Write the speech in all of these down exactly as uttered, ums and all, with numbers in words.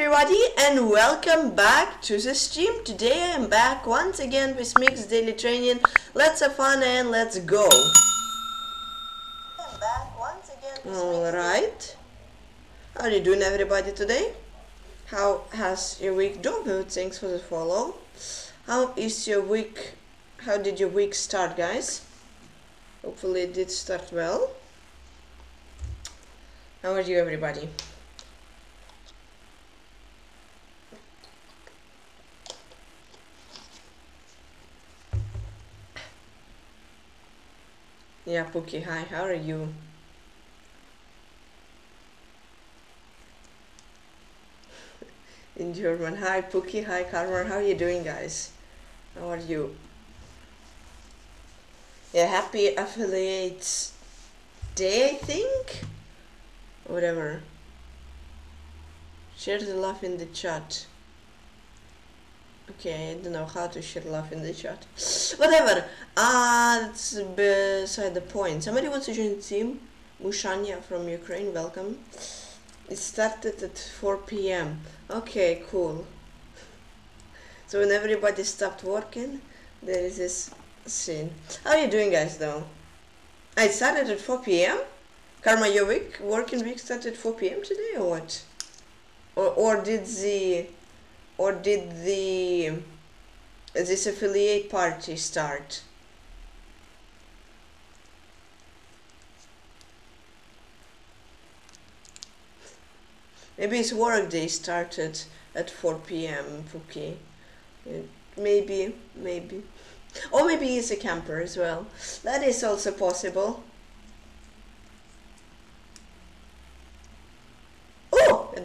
everybody and welcome back to the stream. Today I'm back once again with Mixed Daily Training. Let's have fun and let's go. I'm back once again with Alright. How are you doing everybody today? How has your week done? Thanks for the follow. How is your week? How did your week start, guys? Hopefully it did start well. How are you everybody? Yeah, Pookie, hi, how are you? In German, hi Pookie, hi Karma, how are you doing guys? How are you? Yeah, happy affiliates day, I think? Whatever. Share the love in the chat. Okay, I don't know how to share love in the chat. Whatever. Ah, uh, that's beside the point. Somebody wants to join the team. Mushanya from Ukraine, welcome. It started at four p m Okay, cool. So when everybody stopped working, there is this scene. How are you doing, guys, though? I started at four p m? Karma, your week, working week started at four p m today, or what? Or, or did the... Or did the this affiliate party start? Maybe his work day started at four p m Okay, maybe, maybe, or maybe he's a camper as well. That is also possible.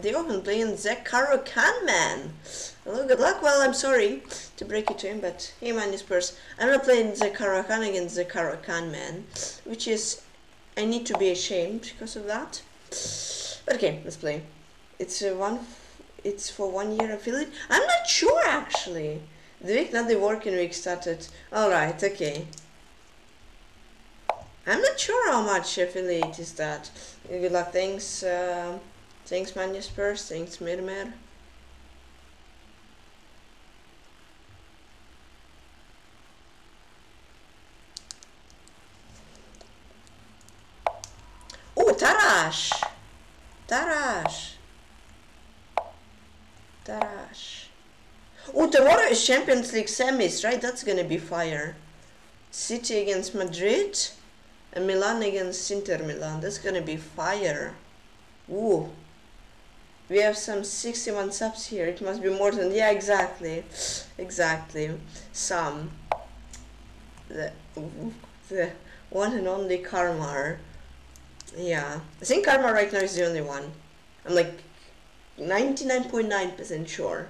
They open playing the Caro-Kann man. Hello, good luck. Well, I'm sorry to break it to him, but hey man, this person. I'm not playing the Caro-Kann against the Caro-Kann man, which is I need to be ashamed because of that. But okay, let's play. It's a one. It's for one year affiliate. I'm not sure actually. The week that the working week started. All right, okay. I'm not sure how much affiliate is that. Good luck. Thanks. Uh, Thanks Magnus Purse, thanks Mirmer. Oh, Tarash! Tarash! Tarash. Oh, tomorrow is Champions League semis, right? That's gonna be fire. City against Madrid and Milan against Inter Milan. That's gonna be fire. Ooh. We have some sixty-one subs here. It must be more than yeah, exactly, exactly. Some the the one and only Karma. Yeah, I think Karma right now is the only one. I'm like ninety-nine point nine percent sure.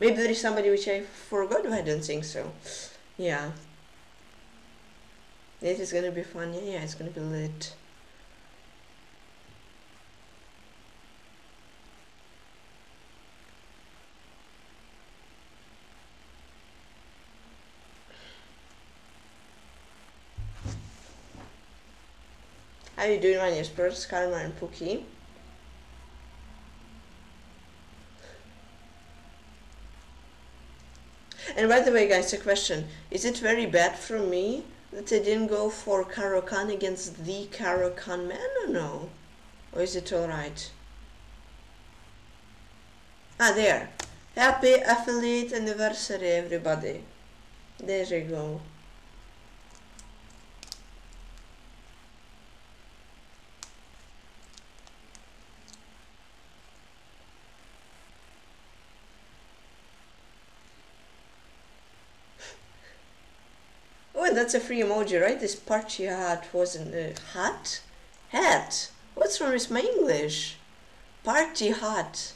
Maybe there is somebody which I forgot. But I don't think so. Yeah, it is gonna be fun. Yeah, yeah, it's gonna be lit. How are you doing, my neighbors, Karma and Pookie? And by the way, guys, a question. Is it very bad from me that I didn't go for Caro-Kann against the Caro-Kann man or no? Or is it alright? Ah, there. Happy affiliate anniversary, everybody. There you go. That's a free emoji, right? This party hat wasn't a hat? Hat? What's wrong with my English? Party hat.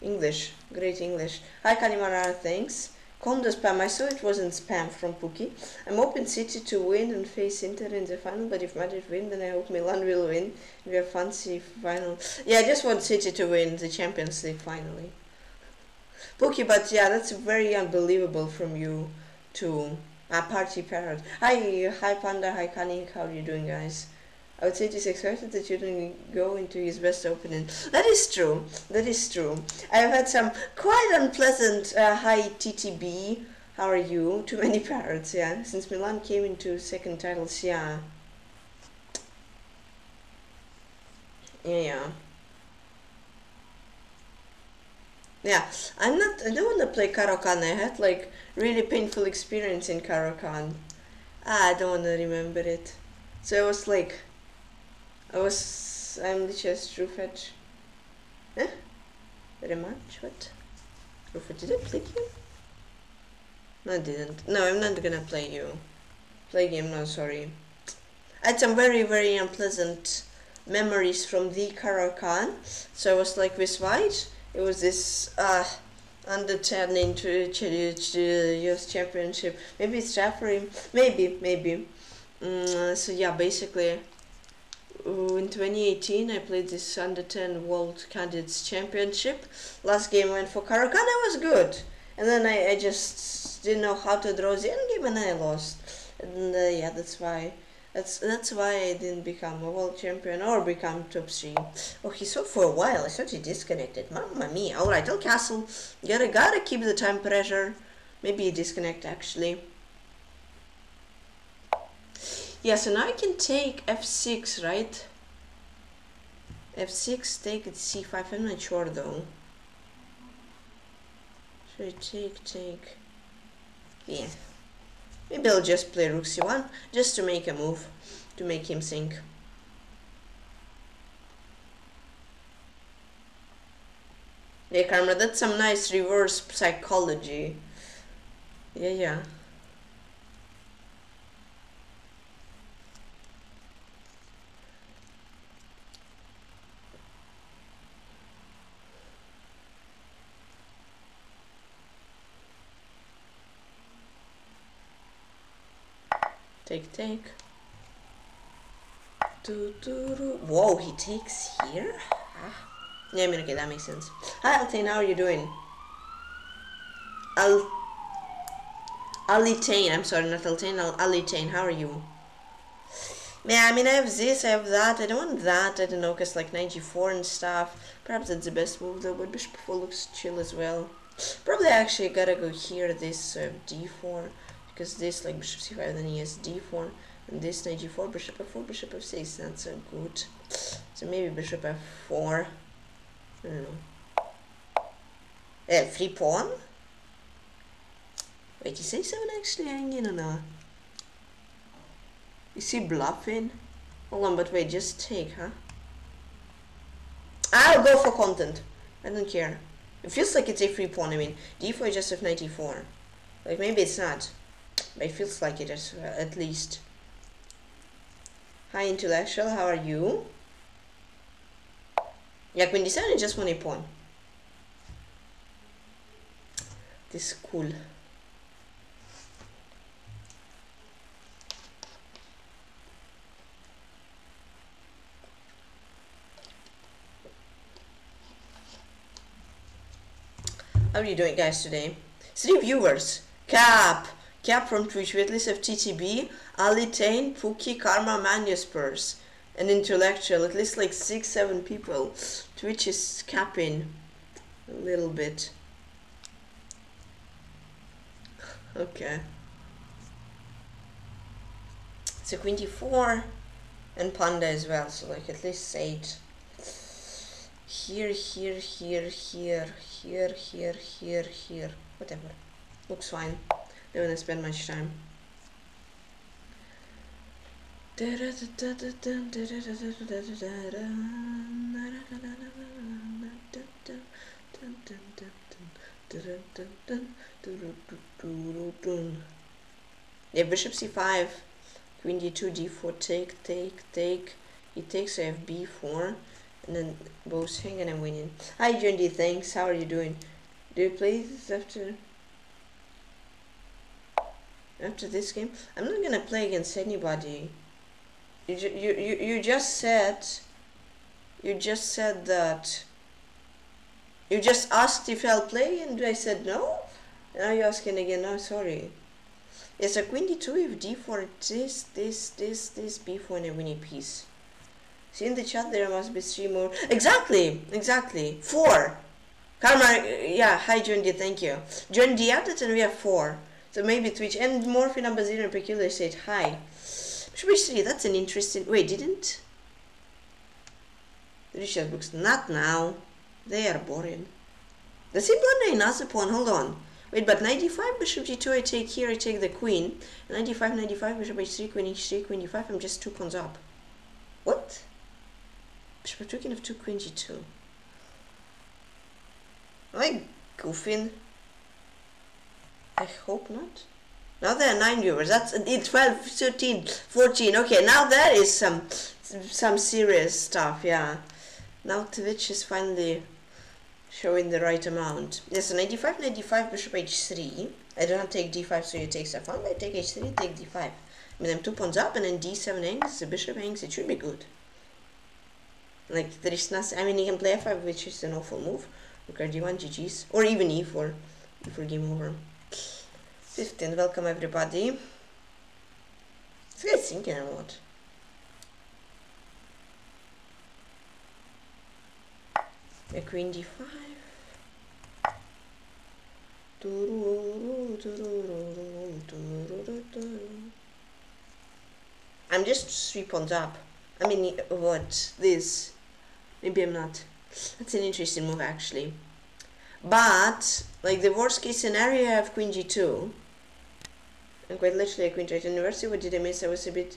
English. Great English. Hi, Kalimara, thanks. Kondo spam. I saw it wasn't spam from Pookie. I'm hoping City to win and face Inter in the final, but if Madrid win, then I hope Milan will win. We have fancy final. Yeah, I just want City to win the Champions League finally. Pookie, but yeah, that's very unbelievable from you to... Ah, party parrot. Hi, hi Panda, hi Kani, how are you doing guys? I would say it is expected that you don't go into his best opening. That is true. That is true. I've had some quite unpleasant uh, hi T T B. How are you? Too many parrots, yeah. Since Milan came into second titles, yeah. Yeah, yeah. Yeah, I'm not, I don't want to play Caro-Kann. I had like really painful experience in Caro-Kann. Ah, I don't want to remember it. So I was like, I was, I'm literally a true fetch. Eh? Very much, what? True fetch, did I play you? No, I didn't. No, I'm not gonna play you. Play game, no, sorry. I had some very, very unpleasant memories from the Caro-Kann. So I was like with White. It was this uh, undertaking to the U S Championship. Maybe it's referee. Maybe, maybe. Um, so yeah, basically, in twenty eighteen, I played this under ten World Candidates Championship. Last game went for Caro-Kann. I was good, and then I, I just didn't know how to draw the end game, and I lost. And uh, yeah, that's why. That's that's why I didn't become a world champion or become top three. Oh, he saw for a while. I thought he disconnected. Mamma mia! All right, El Castle. Gotta gotta keep the time pressure. Maybe he disconnect actually. Yeah, so now I can take F six, right? F six, take it C five. I'm not sure though. Should I take take? Yeah. Maybe I'll just play Rook C one, just to make a move, to make him think. Yeah, Karma, that's some nice reverse psychology. Yeah, yeah. Take, take. Do, do, do. Whoa, he takes here? Ah. Yeah, I mean, okay, that makes sense. Hi, Altain, how are you doing? Al... Alitain, I'm sorry, not Altain, Al Alitain, how are you? Yeah, I mean, I have this, I have that, I don't want that, I don't know, because like nine G four and stuff. Perhaps that's the best move though, but Bishop four looks chill as well. Probably actually gotta go here, this uh, D four. Because this like bishop c five, then he has d four, and this knight g four, bishop f four, bishop f six. That's so good. So maybe bishop f four. I don't know. Eh, free pawn. Wait, is a seven actually hanging or not? Is he bluffing? Hold on, but wait, just take, huh? I'll go for content. I don't care. It feels like it's a free pawn. I mean, d four just f knight e four. Like maybe it's not. But it feels like it as well, at least. Hi, intellectual, how are you? Yeah, queen d seven is just one a pawn. This is cool. How are you doing, guys, today? Three viewers. Cap! Cap from Twitch, with list of T T B, Alitain, Puki, Karma, Manuspers, an intellectual, at least like six, seven people. Twitch is capping a little bit. Okay. So queen d four and Panda as well, so like at least eight. Here, here, here, here, here, here, here, here, whatever. Looks fine. I don't want to spend much time. Yeah, bishop c five, queen d two, d four, take, take, take. He takes, I have b four, and then both hang and I'm winning. Hi, Jundy, thanks. How are you doing? Do you play this after? After this game, I'm not gonna play against anybody. You ju you, you you just said, you just said that. You just asked if I'll play, and I said no. Now you're asking again. No, sorry. Yes, yeah, so queen d two, if d four, this, this, this, this, b four, and a winning piece. See in the chat there must be three more. Exactly, exactly. Four. Karma, yeah, hi John D, thank you. John D added and we have four. So maybe Twitch and Morphe number zero and Peculiar said hi. Should we see? That's an interesting. Wait, didn't? Richard books, not now. They are boring. The simple nine, not the pawn, hold on. Wait, but ninety-five, bishop g two, I take here, I take the queen. ninety-five, ninety-five, bishop h three, queen h three, queen e five, I'm just two pawns up. What? Bishop two, king of two, queen g two. Am I goofing? I hope not. Now there are nine viewers, that's twelve, thirteen, fourteen, okay, now that is some, some serious stuff, yeah. Now Twitch is finally showing the right amount. Yes, so ninety-five, ninety-five, bishop h three. I don't take d five, so you take stuff on. I take h three, take d five. I mean, I'm two pawns up, and then d seven hangs, the bishop hangs, it should be good. Like, there is nothing, I mean, you can play f five, which is an awful move. Look at d one, G Gs, or even e four, e four game over. fifteen, welcome everybody. This guy's thinking or what? A queen d five. I'm just three pawns up. I mean, what? This? Maybe I'm not. That's an interesting move, actually. But, like, the worst case scenario, I have queen g two. And quite literally, I queen tried to university. What did I miss? I was a bit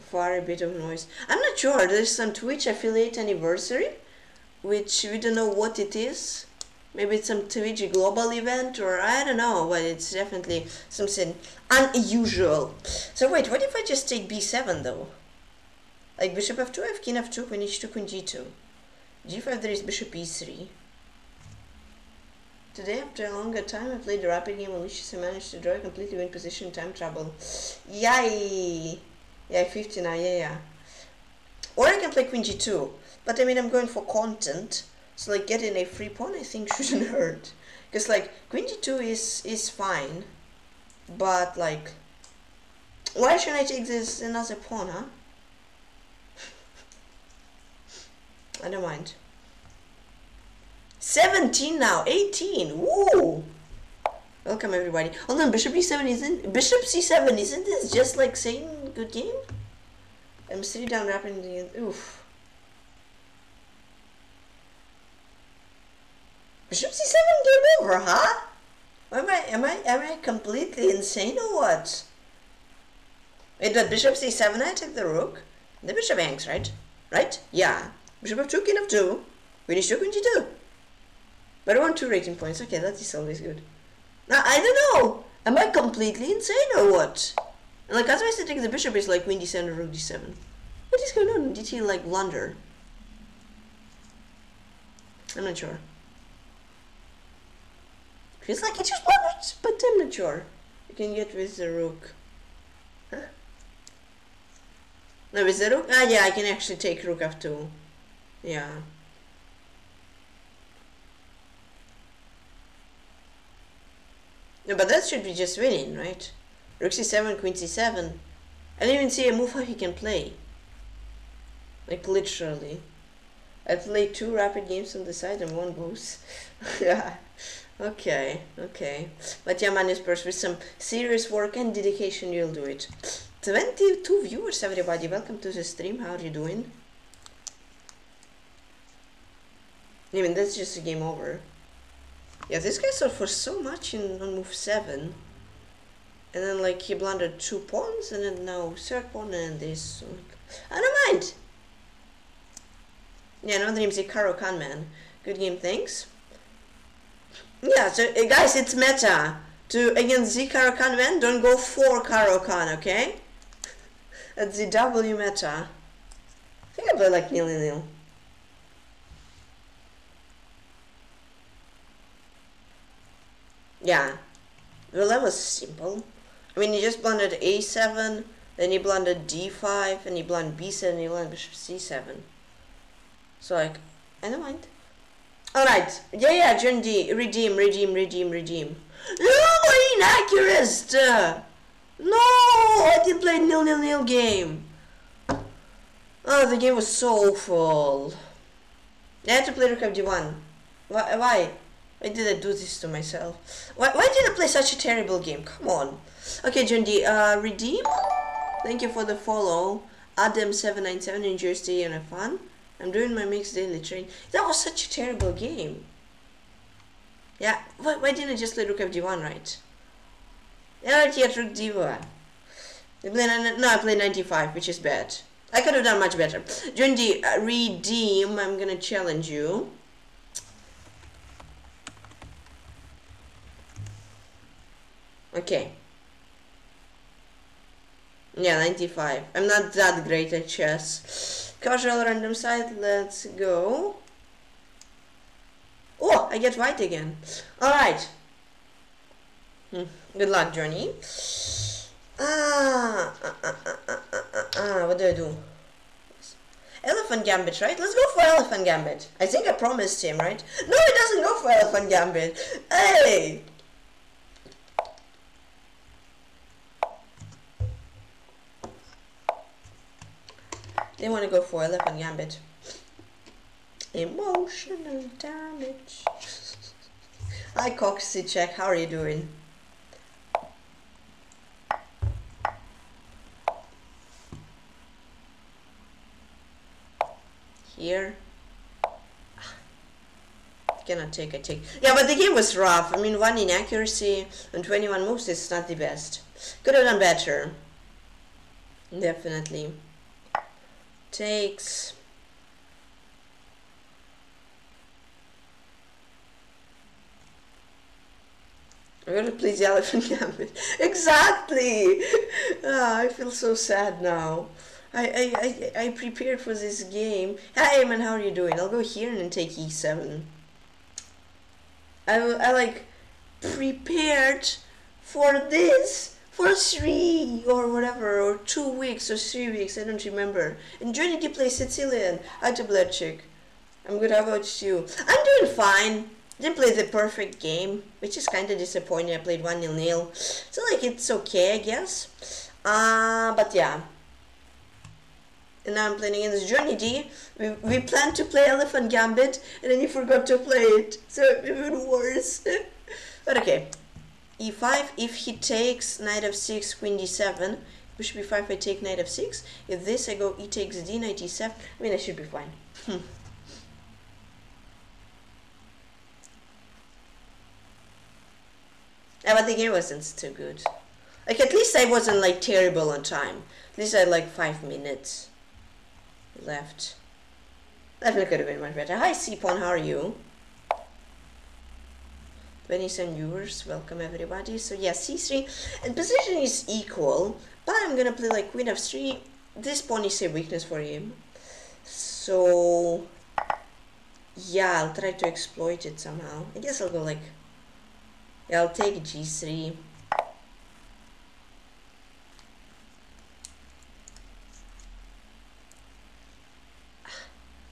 far, a bit of noise. I'm not sure. There's some Twitch affiliate anniversary, which we don't know what it is. Maybe it's some Twitch global event, or I don't know, but it's definitely something unusual. So wait, what if I just take b seven though? Like bishop f two, I have king f two, queen h two, queen g two. g five, there is bishop e three. Today, after a longer time, I played a rapid game on Lucius and managed to draw a completely win position, time trouble. Yay! Yeah, fifty now, yeah, yeah. Or I can play queen g two. But I mean, I'm going for content, so like getting a free pawn I think shouldn't hurt. Because like, queen g two is, is fine, but like, why should I take this another pawn, huh? I don't mind. seventeen now, eighteen, woo! Welcome everybody. Hold on, bishop e seven isn't, bishop c seven, isn't this just like saying good game? I'm three down rapidly and oof. Bishop c seven game over, huh? Am I am I am I completely insane or what? Wait, but bishop c seven, I take the rook. The bishop hangs, right? Right? Yeah. Bishop of two, king of two. Queen h two, queen g two. But I want two rating points. Okay, that is always good. Now I don't know. Am I completely insane or what? And like otherwise I think the bishop is like queen d seven or rook d seven. What is going on? Did he like blunder? I'm not sure. Feels like it just blundered, but I'm not sure. You can get with the rook. Huh? No, with the rook? Ah, yeah, I can actually take rook f two. Yeah. No, but that should be just winning, right? Rook c seven, queen c seven. I didn't even see a move how he can play. Like, literally. I played two rapid games on the side and one goose. Yeah. Okay, okay. But yeah, Manus Burst, with some serious work and dedication, you'll do it. twenty-two viewers, everybody. Welcome to the stream. How are you doing? I mean, that's just a game over. Yeah, this guy sold for so much in on move seven. And then, like, he blundered two pawns, and then now third pawn, and this. I don't mind! Yeah, another name is Caro-Kann, man. Good game, thanks. Yeah, so uh, guys, it's meta to against the Caro-Kann man. Don't go for Caro-Kann, okay? That's the W meta. I think I play like nil nil. Yeah, well that was simple. I mean, he just blundered a seven, then he blundered d five, and he blundered b seven, and he blundered bishop c seven. So like, I don't mind. Alright, yeah, yeah, John D, redeem, redeem, redeem, redeem. No, inaccurate! No, I didn't play nil nil nil game. Oh, the game was so awful. I had to play Rook F D one. Why? Why? Why did I do this to myself? Why, why did I play such a terrible game? Come on. Okay, John D. Uh, Redeem? Thank you for the follow. Adam seven nine seven enjoys the and have fun. I'm doing my mixed daily training. That was such a terrible game. Yeah, why, why didn't I just play Rook F D one, right? Not yet, Rook D one. I play, no, I played ninety-five, which is bad. I could have done much better. John D, uh, Redeem, I'm gonna challenge you. Okay. Yeah, ninety-five. I'm not that great at chess. Casual random site, let's go. Oh, I get white again. Alright. Hmm. Good luck, Johnny. Ah, ah, ah, ah, ah, ah, ah, what do I do? Elephant Gambit, right? Let's go for Elephant Gambit. I think I promised him, right? No, he doesn't go for Elephant Gambit. Hey! They want to go for Elephant Gambit. Emotional damage. Hi, Coxy Check. How are you doing? Here. Cannot take a take. Yeah, but the game was rough. I mean, one inaccuracy and twenty-one moves is not the best. Could have done better. Definitely. Takes. I'm gonna play the Elephant Gambit. Exactly! Oh, I feel so sad now. I, I, I, I prepared for this game. Hi, man, how are you doing? I'll go here and take E seven. I, I like prepared for this for three or whatever, or two weeks or three weeks, I don't remember. And Johnny D plays Sicilian. I do blood chick. I'm good, how about you? I'm doing fine. Didn't play the perfect game, which is kind of disappointing. I played one nil nil, so like it's okay, I guess. Uh, but yeah. And now I'm playing against Johnny D. We, we planned to play Elephant Gambit, and then he forgot to play it, so it's even worse. But okay. E five, if he takes knight f six, queen d seven, which should be five, I take knight f six. If this, I go e takes d, knight e seven. I mean, I should be fine. Hmm. Yeah, but the game wasn't too good. Like, at least I wasn't, like, terrible on time. At least I had, like, five minutes left. Definitely could have been much better. Hi, C-Pon, how are you? twenty-seven viewers, welcome everybody. So yeah, c three, and position is equal, but I'm gonna play like queen f three. This pawn is a weakness for him, so yeah, I'll try to exploit it somehow. I guess I'll go like, yeah, I'll take g three.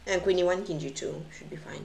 And queen e one, king g two, should be fine.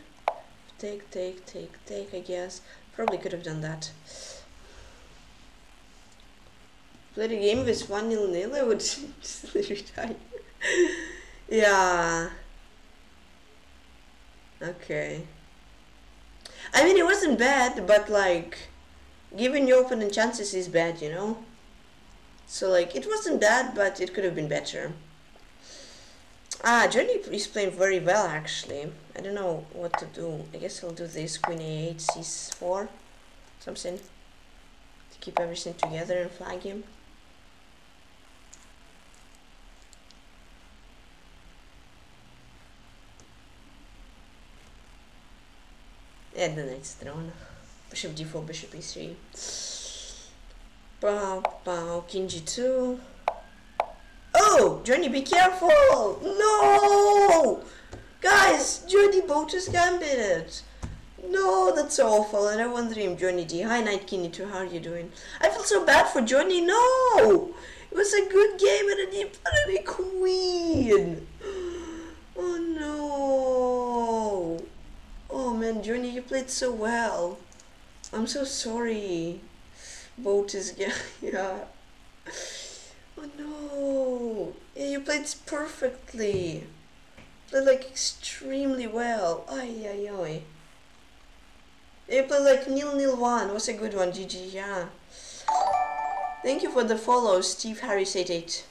Take, take, take, take, I guess. Probably could have done that. Play the game with one nil nil, I would just retire. Yeah. Okay. I mean, it wasn't bad, but like, giving your opponent chances is bad, you know? So like, it wasn't bad, but it could have been better. Ah, Johnny is playing very well actually. I don't know what to do. I guess I'll do this, queen a eight, c four, something to keep everything together and flag him. Yeah, the knight's drawn. Bishop d four, bishop e three. Bow, bow, king g two. No! Johnny, be careful! No! Guys, Johnny boat is gambited. No, that's awful. I don't want dream, Johnny D. Hi, Night Kinny two, how are you doing? I feel so bad for Johnny. No! It was a good game and I didn't put a queen. Oh no! Oh man, Johnny, you played so well. I'm so sorry. Boat is yeah. Oh no! Yeah, you played perfectly. Played like extremely well. Ay ay ay. You played like nil nil one. Was a good one, G G. Yeah. Thank you for the follow, Steve Harris eight eight.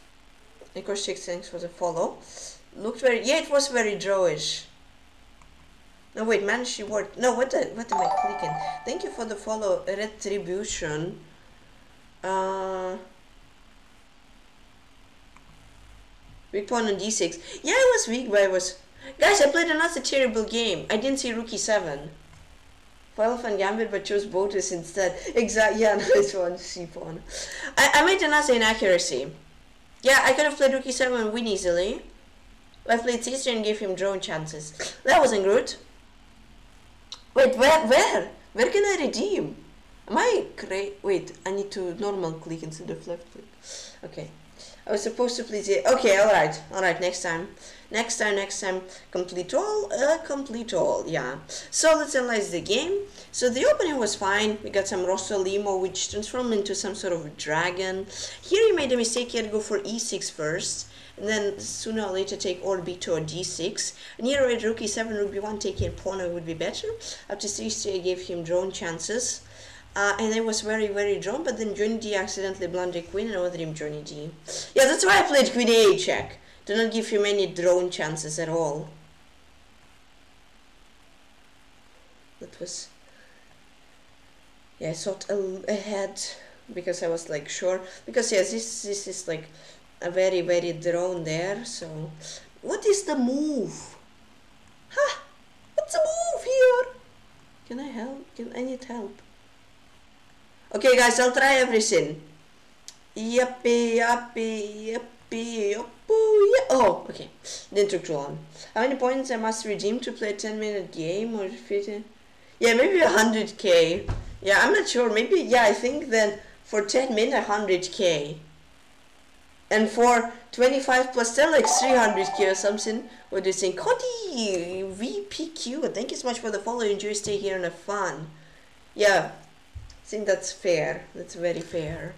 Of course, thanks for the follow. Looked very, yeah, it was very drawish. No wait, managed to work. No, what the, what am I clicking? Thank you for the follow, Retribution. Uh, weak pawn on d six. Yeah, I was weak, but I was. Guys, I played another terrible game. I didn't see Rookie seven. For Elephant Gambit, but chose Botus instead. Exactly. Yeah, nice one. C pawn. I I made another inaccuracy. Yeah, I could have played Rookie seven and win easily. I played Sicilian and gave him drawing chances. That wasn't good. Wait, where, where? Where can I redeem? Am I cra- Wait, I need to normal click instead of left click. Okay. I was supposed to play the- Okay, alright. Alright, next time. Next time, next time. Complete all? Uh, complete all, yeah. So, let's analyze the game. So, the opening was fine. We got some Rossolimo, which transformed into some sort of dragon. Here, he made a mistake. He had to go for e six first. And then sooner or later take or b two or d six. Near red rook e seven, rook b one, taking pawn would be better. After c three I gave him drawn chances. Uh, and it was very very drawn, but then Johnny D accidentally blundered queen and I wanted him Johnny D. Yeah, that's why I played queen a check. Do not give him any drawn chances at all. That was... Yeah, I thought ahead because I was like sure. Because yeah, this this is like... A very very drone there. So what is the move? Huh? What's the move here? Can I help? Can I need help? Okay guys, I'll try everything. Yuppie yuppie yuppie yuppie. Oh okay, didn't took too long. How many points I must redeem to play a ten minute game or fifteen? Yeah, maybe one hundred K. Yeah, I'm not sure. Maybe yeah, I think then for ten minutes one hundred K. And for twenty-five plus ten, like three hundred K or something. What do you think? Cody V P Q, thank you so much for the follow. Enjoy stay here and have fun. Yeah, I think that's fair. That's very fair.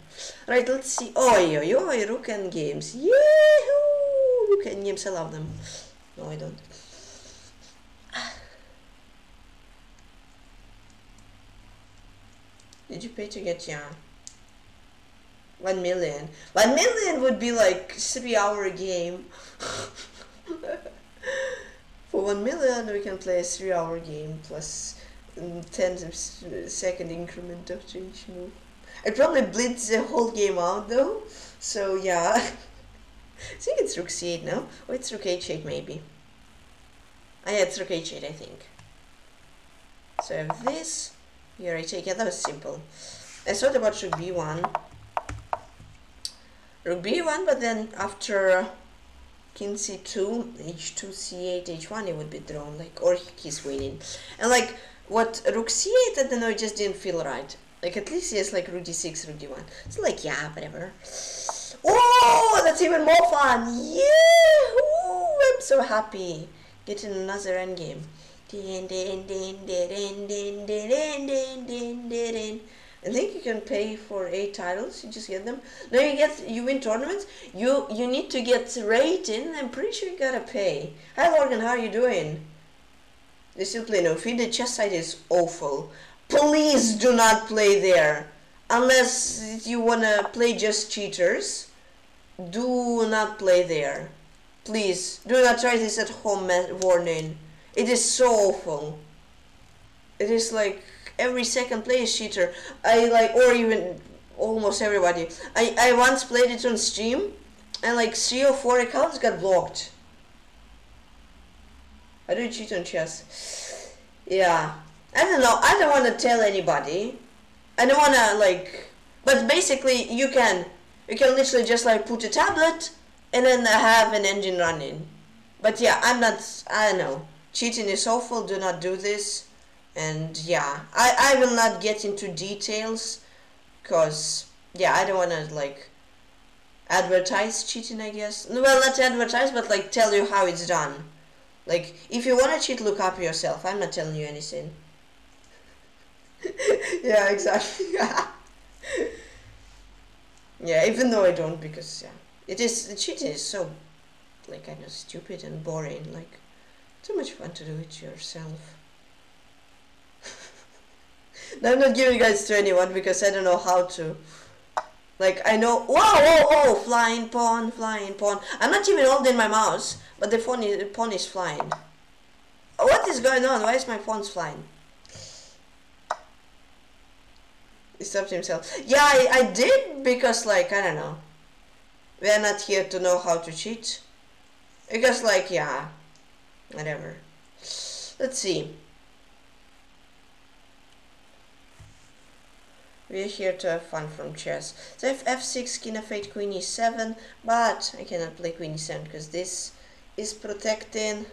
Right, let's see. Oh, yo, yo, Rook and Games. Yahoo! Rook and Games, I love them. No, I don't. Did you pay to get ya? One million. One million would be like three hour game. For one million, we can play a three hour game plus ten second increment after each move. I'd probably blitz the whole game out though. So yeah. I think it's rook c eight now. Or it's rook h eight maybe. Ah yeah, it's rook h eight I think. So I have this. Here I take. Yeah, that was simple. I thought about rook b one. Rook b one, but then after king c two, h two, c eight, h one, it would be drawn, like, or he's winning. And like, what, rook c eight, I don't know, it just didn't feel right. Like, at least he has like rook d six, rook d one. It's like, yeah, whatever. Oh, that's even more fun! Yeah! Ooh, I'm so happy. Getting another endgame. I think you can pay for eight titles. You just get them. No, you get you win tournaments. You you need to get rating. I'm pretty sure you gotta pay. Hi Morgan, how are you doing? They still play no feed. The chess site is awful. Please do not play there unless you wanna play just cheaters. Do not play there. Please do not try this at home. Warning. It is so awful. It is like. Every second play is cheater. I like, or even almost everybody. I, I once played it on stream and like three or four accounts got blocked. I do cheat on chess. Yeah. I don't know. I don't want to tell anybody. I don't want to like, but basically you can, you can literally just like put a tablet and then I have an engine running. But yeah, I'm not, I know, cheating is awful, do not do this. And yeah, I, I will not get into details, cause yeah, I don't wanna like advertise cheating, I guess. Well, not advertise, but like tell you how it's done. Like, if you wanna cheat, look up yourself, I'm not telling you anything. Yeah, exactly. Yeah, even though I don't, because yeah, it is, cheating is so like kind of stupid and boring, like too much fun to do it yourself. I'm not giving guys to anyone because I don't know how to. Like, I know, whoa, whoa, whoa, flying pawn, flying pawn. I'm not even holding my mouse, but the pawn is, the pawn is flying. What is going on? Why is my pawn flying? He stopped himself. Yeah, I, I did because, like, I don't know. We're not here to know how to cheat. Because, like, yeah, whatever. Let's see. We're here to have fun from chess. So I have f six, king f eight, queen e seven, but I cannot play queen e seven because this is protecting.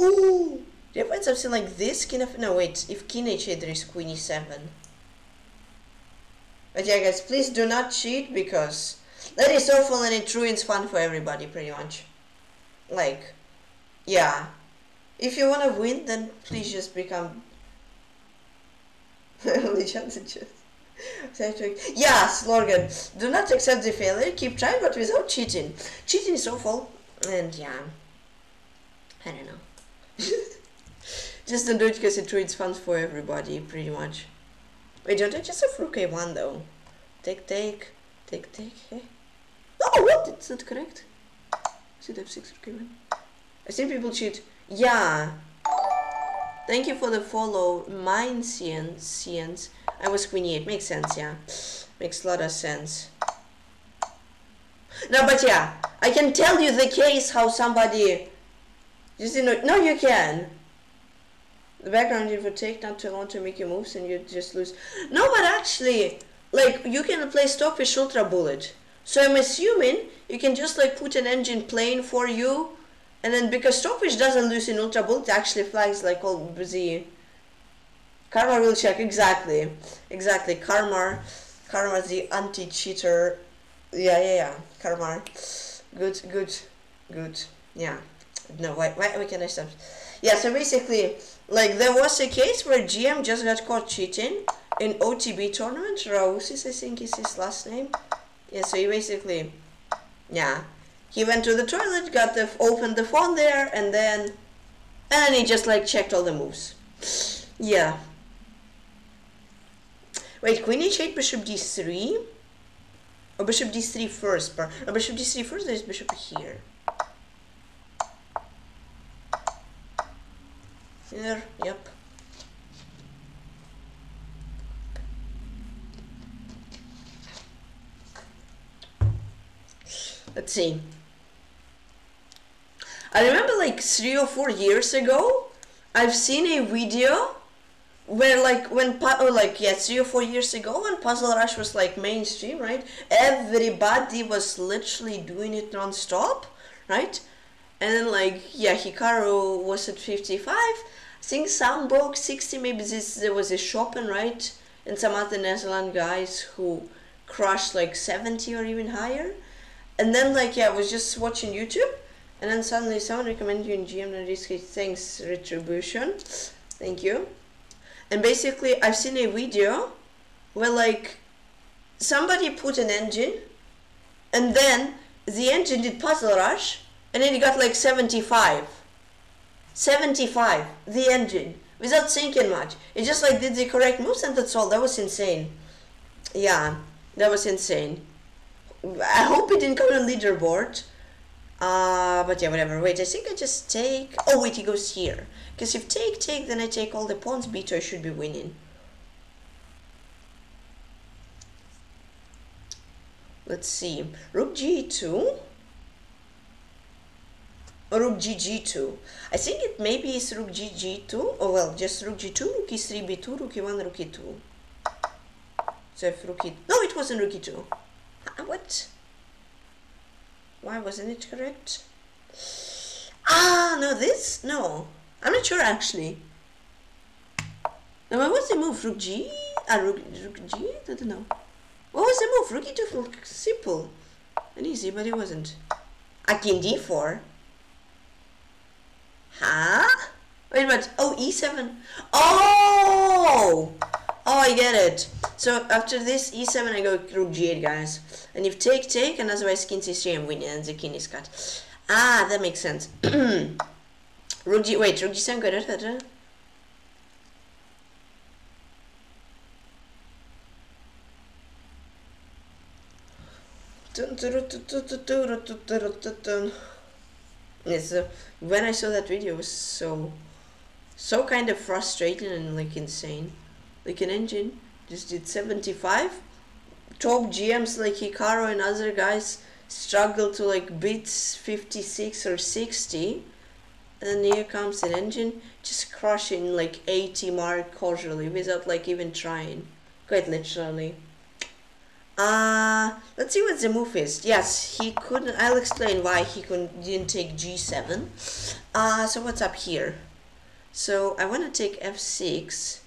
Ooh! Do you find something like this? King f, no wait, if king h eight there is queen e seven. But yeah guys, please do not cheat because that is awful and it ruins fun for everybody pretty much. Like, yeah. If you wanna win, then please just become yes, Lorgan, do not accept the failure, keep trying but without cheating. Cheating is awful, and yeah, I don't know. Just don't do it because it ruins fun for everybody, pretty much. Wait, don't I just have rook a one though? Take, take, take, take, hey. Oh, what? It's not correct. Is it f six, rook a one? I see people cheat. Yeah. Thank you for the follow, mine science. I was queen e eight, makes sense, yeah. Makes a lot of sense. No, but yeah, I can tell you the case how somebody... You see, no, no you can. The background info take not too long to make your moves and you just lose. No, but actually, like, you can play Stockfish Ultra Bullet. So I'm assuming you can just, like, put an engine plane for you. And then because Stockfish doesn't lose in Ultra Bullet, it actually flags like all the Karma will check, exactly. Exactly. Karma. Karma the anti-cheater. Yeah, yeah, yeah. Karma. Good, good, good. Yeah. No, why why, why can I stop? Yeah, so basically, like there was a case where G M just got caught cheating in O T B tournament. Rausis, I think is his last name. Yeah, so he basically yeah. He went to the toilet, got the opened the phone there, and then, and he just like checked all the moves. Yeah. Wait, queen h eight, bishop d three, or bishop d three first. Or bishop d three first. There is bishop here. Here, yep. Let's see. I remember like three or four years ago, I've seen a video where like when oh, like yeah three or four years ago when Puzzle Rush was like mainstream, right? Everybody was literally doing it non-stop, right? And then like yeah, Hikaru was at fifty-five. I think some broke sixty. Maybe this there was a Chopin, right? And some other Netherlands guys who crushed like seventy or even higher. And then like yeah, I was just watching YouTube. And then suddenly someone recommended you in G M and risky thanks retribution. Thank you. And basically I've seen a video where like somebody put an engine and then the engine did Puzzle Rush and then it got like seventy-five. seventy-five, the engine, without thinking much. It just like did the correct moves and that's all. That was insane. Yeah, that was insane. I hope it didn't come on leaderboard. Uh, but yeah, whatever. Wait, I think I just take... Oh, wait, he goes here. Because if take, take, then I take all the pawns beat, so I should be winning. Let's see. Rook g two? Or rook g g two? I think it maybe is rook g g two. Oh, well, just rook g two, rook e three, b two, rook e one, rook e two. So if rook e... No, it wasn't rook e two. What? Why wasn't it correct? Ah, no, this? No. I'm not sure, actually. Now, what was the move? Rook G? Ah, Rook, Rook G? I don't know. What was the move? Rook E two looked simple and easy, but it wasn't. I can D four. Huh? Wait, what? Oh, E seven. Oh! Oh, I get it. So after this E seven, I go Rook G eight, guys. And if take, take, and otherwise King C three and win, and the King is cut. Ah, that makes sense. Rook G. Wait, Rook G seven got it. Yes, uh, when I saw that video, it was so, so kind of frustrating and like insane. Like an engine just did seventy-five. Top G Ms like Hikaru and other guys struggle to like beat fifty-six or sixty. And then here comes an engine just crushing like eighty mark casually without like even trying. Quite literally. Uh, let's see what the move is. Yes, he couldn't. I'll explain why he couldn't, didn't take G seven. Uh, so what's up here? So I want to take F six,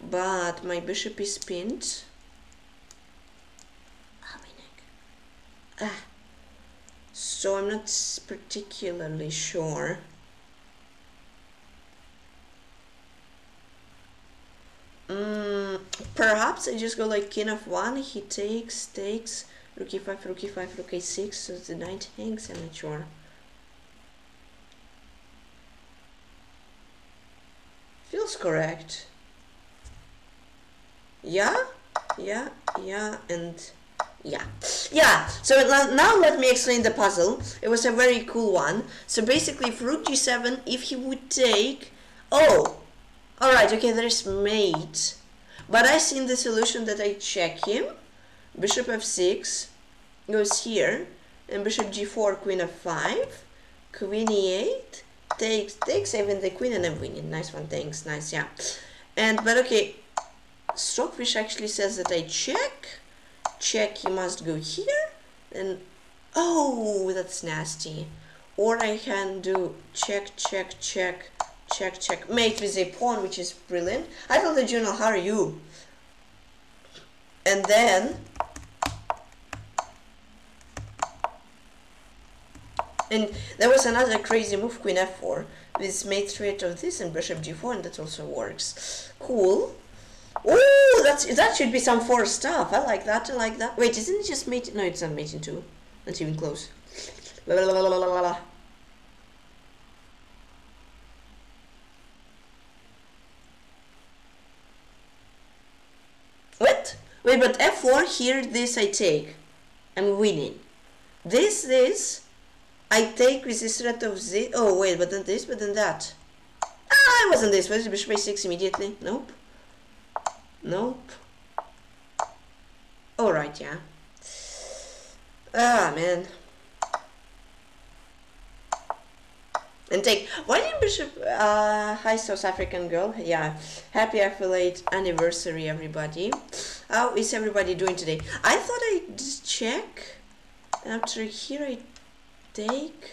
but my bishop is pinned. Ah, my neck. Ah. So I'm not particularly sure. Mm, perhaps I just go like king of one, he takes, takes, rook e five, rook e five, rook a six, so the knight hangs, I'm not sure. Feels correct. Yeah, yeah, yeah, and yeah. Yeah, so now let me explain the puzzle. It was a very cool one. So basically, if rook g seven, if he would take... Oh! Alright, okay, there's mate, but I see in the solution that I check him, bishop f six goes here, and bishop g four, queen f five, queen e eight, takes, takes, even the queen, and I'm winning. Nice one, thanks, nice, yeah. And, but okay, Stockfish actually says that I check, check, he must go here, and, oh, that's nasty. Or I can do check, check, check, check, check, mate with a pawn, which is brilliant. I told the journal, how are you? And then... And there was another crazy move, queen f four, with mate threat of this and bishop g four, and that also works. Cool. Ooh, that's, that should be some four stuff. I like that, I like that. Wait, isn't it just mate? No, it's not mate in two. Not even close. La la la la la la la. What? Wait, but f four, here, this I take. I'm winning. This, this, I take with this threat of this. Oh, wait, but then this, but then that. Ah, it wasn't this. Was it bishop a six immediately? Nope. Nope. Alright, yeah. Ah, man. And take, why did Bishop, uh, hi South African girl, yeah, happy affiliate anniversary everybody. How is everybody doing today? I thought I'd check, after here I take,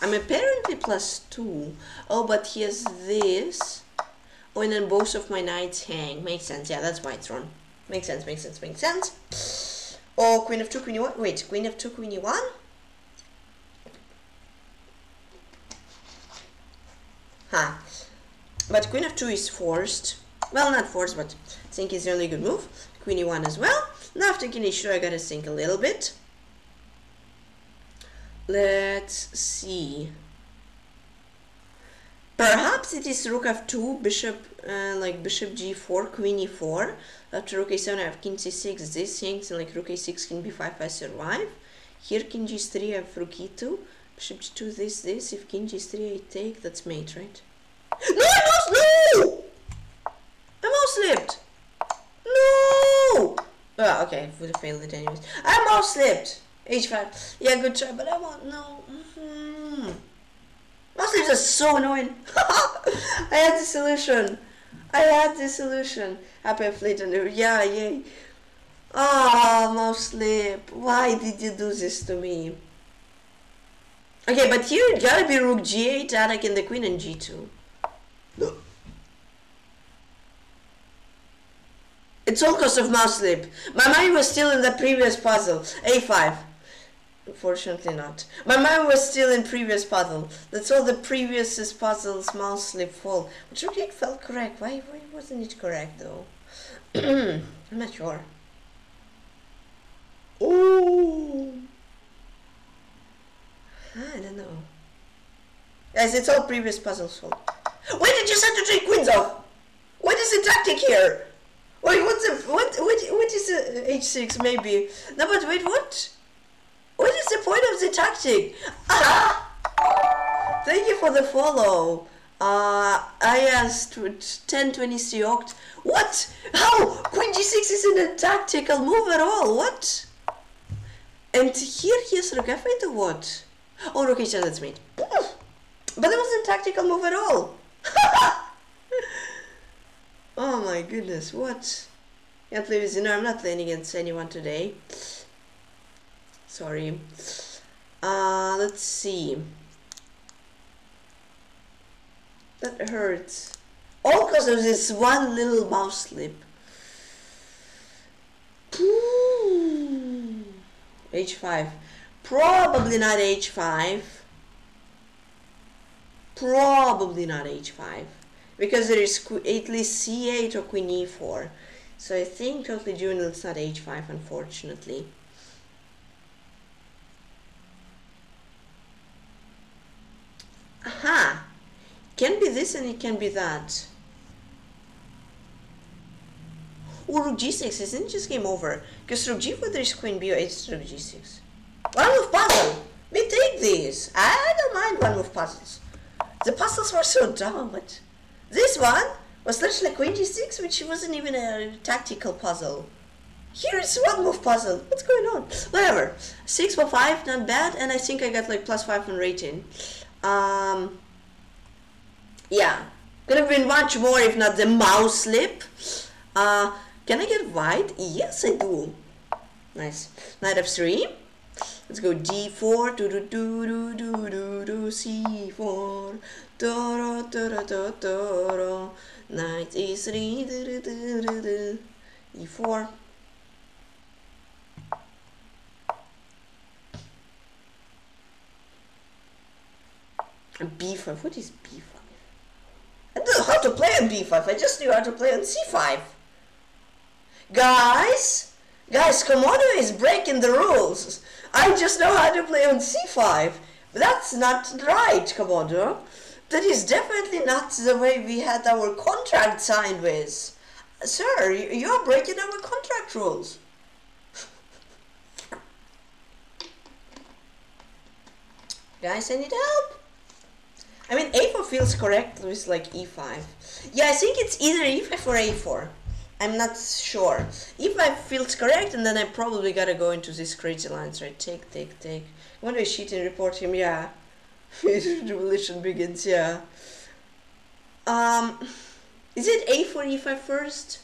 I'm apparently plus two. Oh, but here's this, oh, and then both of my knights hang, makes sense, yeah, that's why it's wrong. Makes sense, makes sense, makes sense. Oh, queen of two, queen e one, wait, queen of two, queen e one? Huh. But queen f two is forced. Well, not forced, but I think it's the only good move. Queen e one as well. Now after king e two, I gotta think a little bit. Let's see. Perhaps it is rook f two, bishop, uh, like bishop g four, queen e four. After rook a seven, I have king c six, this hangs, and like rook a six, king b five, I survive. Here king g three, I have rook e two. Bishop g two, this, this, if king g three I take, that's mate, right? No, I mouse, no! I mouse slipped! No! Ah, okay, I would have failed it anyways. I mouse slipped! h five, yeah, good try, but I won't, no. Mm-hmm. Mouse slips are so annoying. I had the solution. I had the solution. Happy affiliate anniversary, yeah, yay. Ah, oh, mouse slip, why did you do this to me? Okay, but here it gotta be rook g eight, attacking the queen, and g two. No. It's all cause of mouse slip. My mind was still in the previous puzzle. a five. Unfortunately not. My mind was still in previous puzzle. That's all the previous puzzles mouse slip fall. But rook eight felt correct. Why, why wasn't it correct though? I'm not sure. Oh. I don't know. Guys, it's all previous puzzles fault. Why did you set the three queens off? What is the tactic here? Wait, what's the what what what is the h six maybe? No, but wait, what? What is the point of the tactic? Ah! Thank you for the follow. Uh, I asked ten twenty C oct. What? How? Queen g six isn't a tactical move at all. What? And here he has rook f eight or what? Oh, rook h eight, that's mate. But that wasn't a tactical move at all. Oh my goodness, what? Can't play with you. No, I'm not playing against anyone today. Sorry. Uh, let's see. That hurts. All because of this one little mouse slip. Ooh. h five. Probably not h five. Probably not h five. Because there is at least c eight or queen e four. So I think totally juvenile it's not h five, unfortunately. Aha! Can be this and it can be that. Or rook g six, isn't it just game over? Because rook g four there is queen b eight, it's rook g six. One move puzzle! We take these! I don't mind one move puzzles. The puzzles were so dumb, but this one was literally queen g six, which wasn't even a tactical puzzle. Here is one move puzzle. What's going on? Whatever. six for five, not bad, and I think I got like plus five on rating. Um, yeah, could have been much more if not the mouse slip. Uh, can I get white? Yes, I do. Nice. Knight f three. Let's go d four, do do do do do do c four, do do do do do, knight e three, do do do do, e four. b five. What is b five? I don't know how to play on b five. I just knew how to play on c five. Guys. Guys, Komodo is breaking the rules. I just know how to play on c five. That's not right, Komodo. That is definitely not the way we had our contract signed with. Sir, you're breaking our contract rules. Guys, I need help. I mean, a four feels correct with like e five. Yeah, I think it's either e five or a four. I'm not sure. If I feel correct, and then I probably gotta go into this crazy lines, right? Take, take, take. When do I cheat and report him? Yeah. Revolution begins, yeah. Um, is it a four, e five first?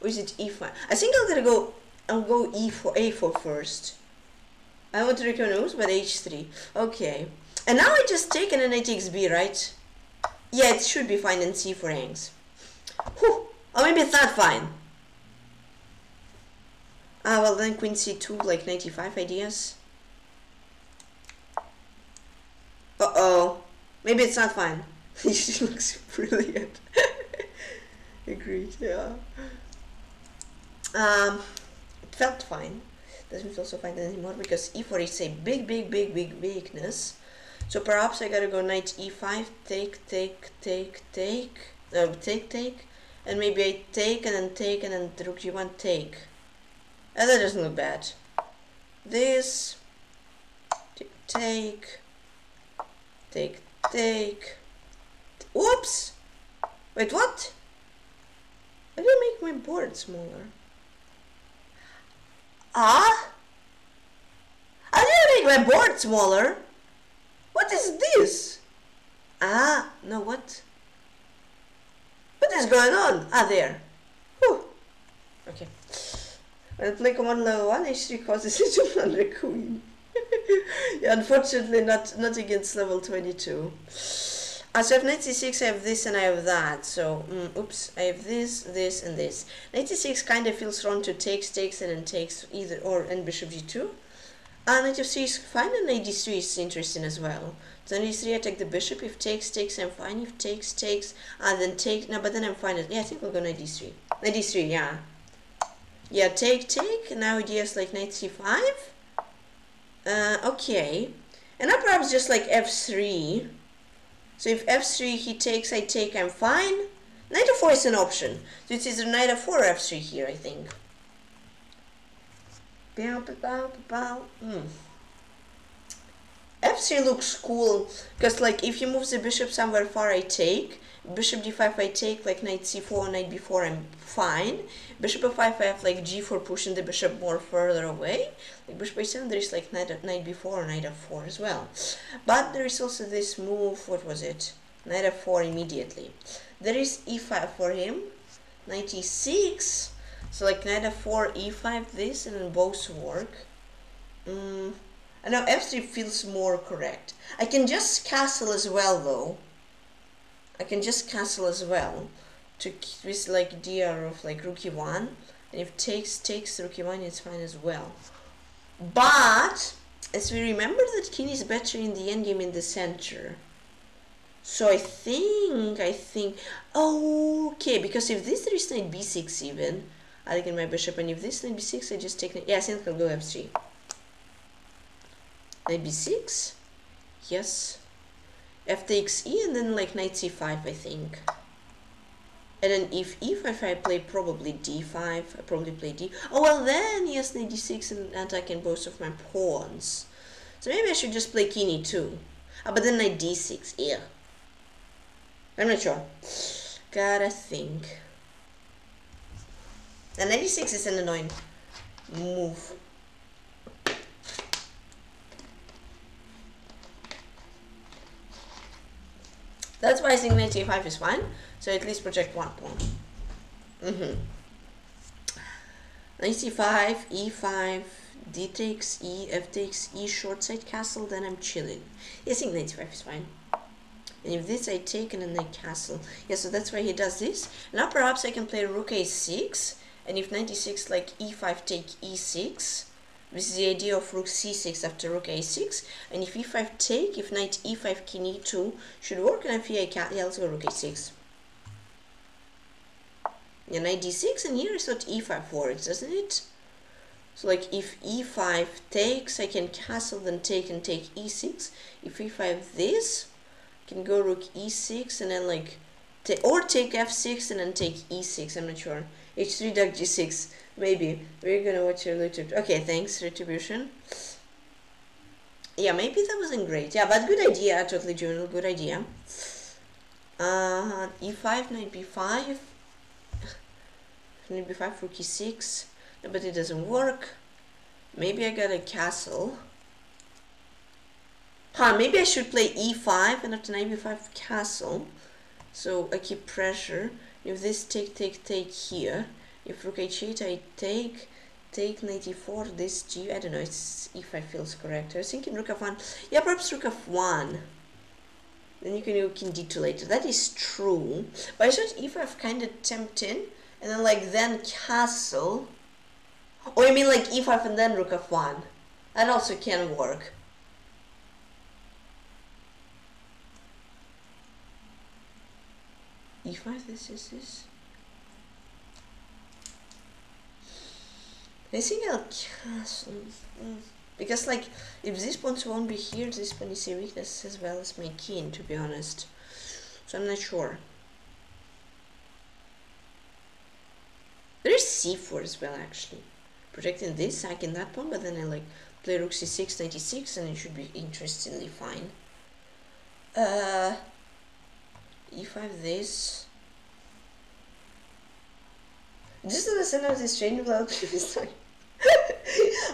Or is it e five? I think I'm gonna go, I'll go e four, a four first. I want to reconnoitre, but h three. Okay. And now I just take and then I takes b, right? Yeah, it should be fine in c for hangs. Whew. Or maybe it's not fine. Ah, well then queen c two, like ninety-five ideas. Uh-oh. Maybe it's not fine. She looks brilliant. Agreed, yeah. Um, it felt fine. Doesn't feel so fine anymore because e four is a big, big, big, big weakness. So perhaps I gotta go knight e five, take, take, take, take. Uh, take, take. And maybe I take and then take and then rook g one take. And that doesn't look bad. This. Take. Take. Take. Oops! Wait, what? Why did I make my board smaller? Ah? I didn't make my board smaller! What is this? Ah, no, what? What is going on? Ah, there. Whew. Okay. When I play command level one, h three causes it to another queen. Yeah, unfortunately, not not against level twenty-two. So I have ninety-six, I have this, and I have that. So, mm, oops, I have this, this, and this. ninety-six kind of feels wrong to takes, takes, and then takes either or and bishop g two. And ninety-three is fine, and ninety-three is interesting as well. So ninety-three, I take the bishop. If takes, takes, I'm fine. If takes, takes, and then take. No, but then I'm fine. Yeah, I think we'll go ninety-three. ninety-three, yeah. Yeah, take, take. Now it is like ninety-five. Uh, okay. And now perhaps just like f three. So if f three he takes, I take, I'm fine. Knight f four is an option. So it's either knight f four or f three here, I think. Mm. f three looks cool, because like if he moves the bishop somewhere far, I take. Bishop d five, I take, like knight c four, knight b four, I'm fine. Bishop f five, I have like g four pushing the bishop more further away. Like bishop a seven, there is like knight, knight b four or knight f four as well. But there is also this move, what was it? Knight f four immediately. There is e five for him, knight e six. So like knight f four, e five, this, and then both work. Mm. And now f three feels more correct. I can just castle as well though. I can just castle as well, to with like dr of like rook e one, and if takes takes rook e one, it's fine as well. But as we remember, that king is better in the endgame in the center. So I think I think okay, because if this there is knight b six even, I take my bishop, and if this knight b six, I just take. Yeah, I think I'll go f three. Knight b six, yes. F takes e, and then like knight c five, I think. And then if e five, I play probably d five, I probably play d. Oh, well then, yes, knight d six, and attacking both of my pawns. So maybe I should just play king e two. Ah, but then knight d six, yeah. I'm not sure. Gotta think. And knight d six is an annoying move. That's why I think knight e five is fine, so at least project one pawn. Mm-hmm. Knight e five, e five, d takes e, f takes e, short side castle, then I'm chilling. I think knight e five is fine. And if this I take, and then I castle. Yeah, so that's why he does this. Now perhaps I can play rook a six, and if knight e six, like e five, take e six. With the idea of rook c six after rook a six, and if e five take, if knight e five, king e two should work, and if I can't, yeah, let's go rook a six. Yeah, knight d six, and here I thought e five works, doesn't it? So like if e five takes, I can castle, then take and take e six. If e five this, I can go rook e six, and then like or take f six, and then take e six. I'm not sure. h three duck g six. Maybe we're gonna watch your YouTube. Okay, thanks, Retribution. Yeah, maybe that wasn't great. Yeah, but good idea, Totally Journal, good idea. Uh, e five, knight b five, knight b five, rook e six. No, but it doesn't work. Maybe I got a castle. Huh? Maybe I should play e five, and after knight b five, castle. So I keep pressure. If this take, take, take here. If rook h eight, I take, take knight e four, this g, I don't know, it's e five feels correct. I was thinking rook f one, yeah, perhaps rook f one. Then you can do king d two later, that is true. But I thought e five kind of tempting, and then like then castle. Or you mean like e five and then rook f one? That also can work. e five, this is this. I think I'll castle, because like, if this pawn won't be here, this pawn is a weakness as well as my king, to be honest. So I'm not sure. There's c four as well, actually. Protecting this, sacking that pawn, but then I like, play rook c six, knight e six, and it should be interestingly fine. Uh, e five this. Just understand how this train will help you this time.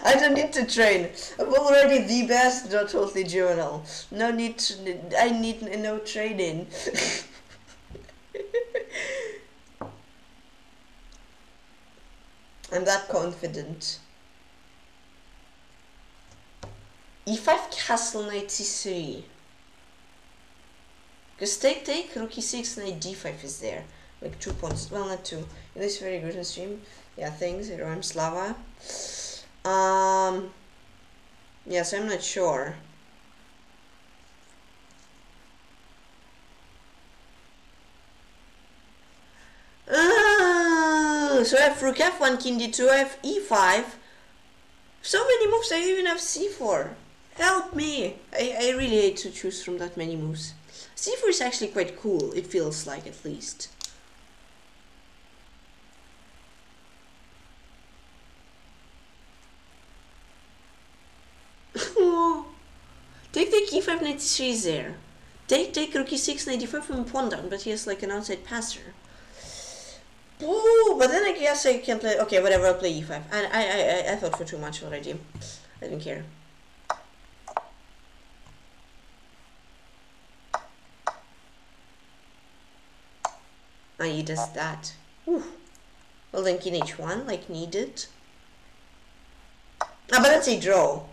I don't need to train. I'm already the best. Not Totally Journal. No need. To, I need no training. I'm that confident. e five castle knight c three. Because take take rookie six knight d five is there, like two points. Well, not two. It is very good in stream. Yeah, thanks. It rhymes lava. Um. Yes, I'm not sure. Uh, so I have rook f one, king d two, I have e five. So many moves. I even have c four. Help me! I I really hate to choose from that many moves. c four is actually quite cool, it feels like, at least. Take take e five knight c three is there. Take take rook e six knight d five from pawn down, but he has like an outside passer. Oh, but then I guess I can play. Okay, whatever. I'll play e five. And I I I, I thought for too much already. I don't care. Ah, he does that. Whew. Well then king h one, like needed. Ah, but that's a draw.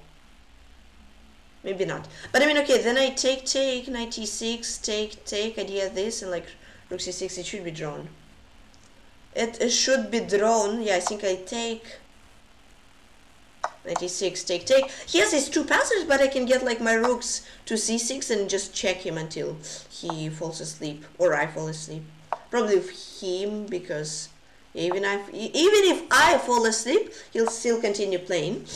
Maybe not. But I mean, okay, then I take, take, knight e six, take, take, idea this, and like rook c six, it should be drawn. It, it should be drawn. Yeah, I think I take. Knight e six, take, take. He has his two passes, but I can get like my rooks to c six and just check him until he falls asleep, or I fall asleep. Probably with him, because even I, even if I fall asleep, he'll still continue playing.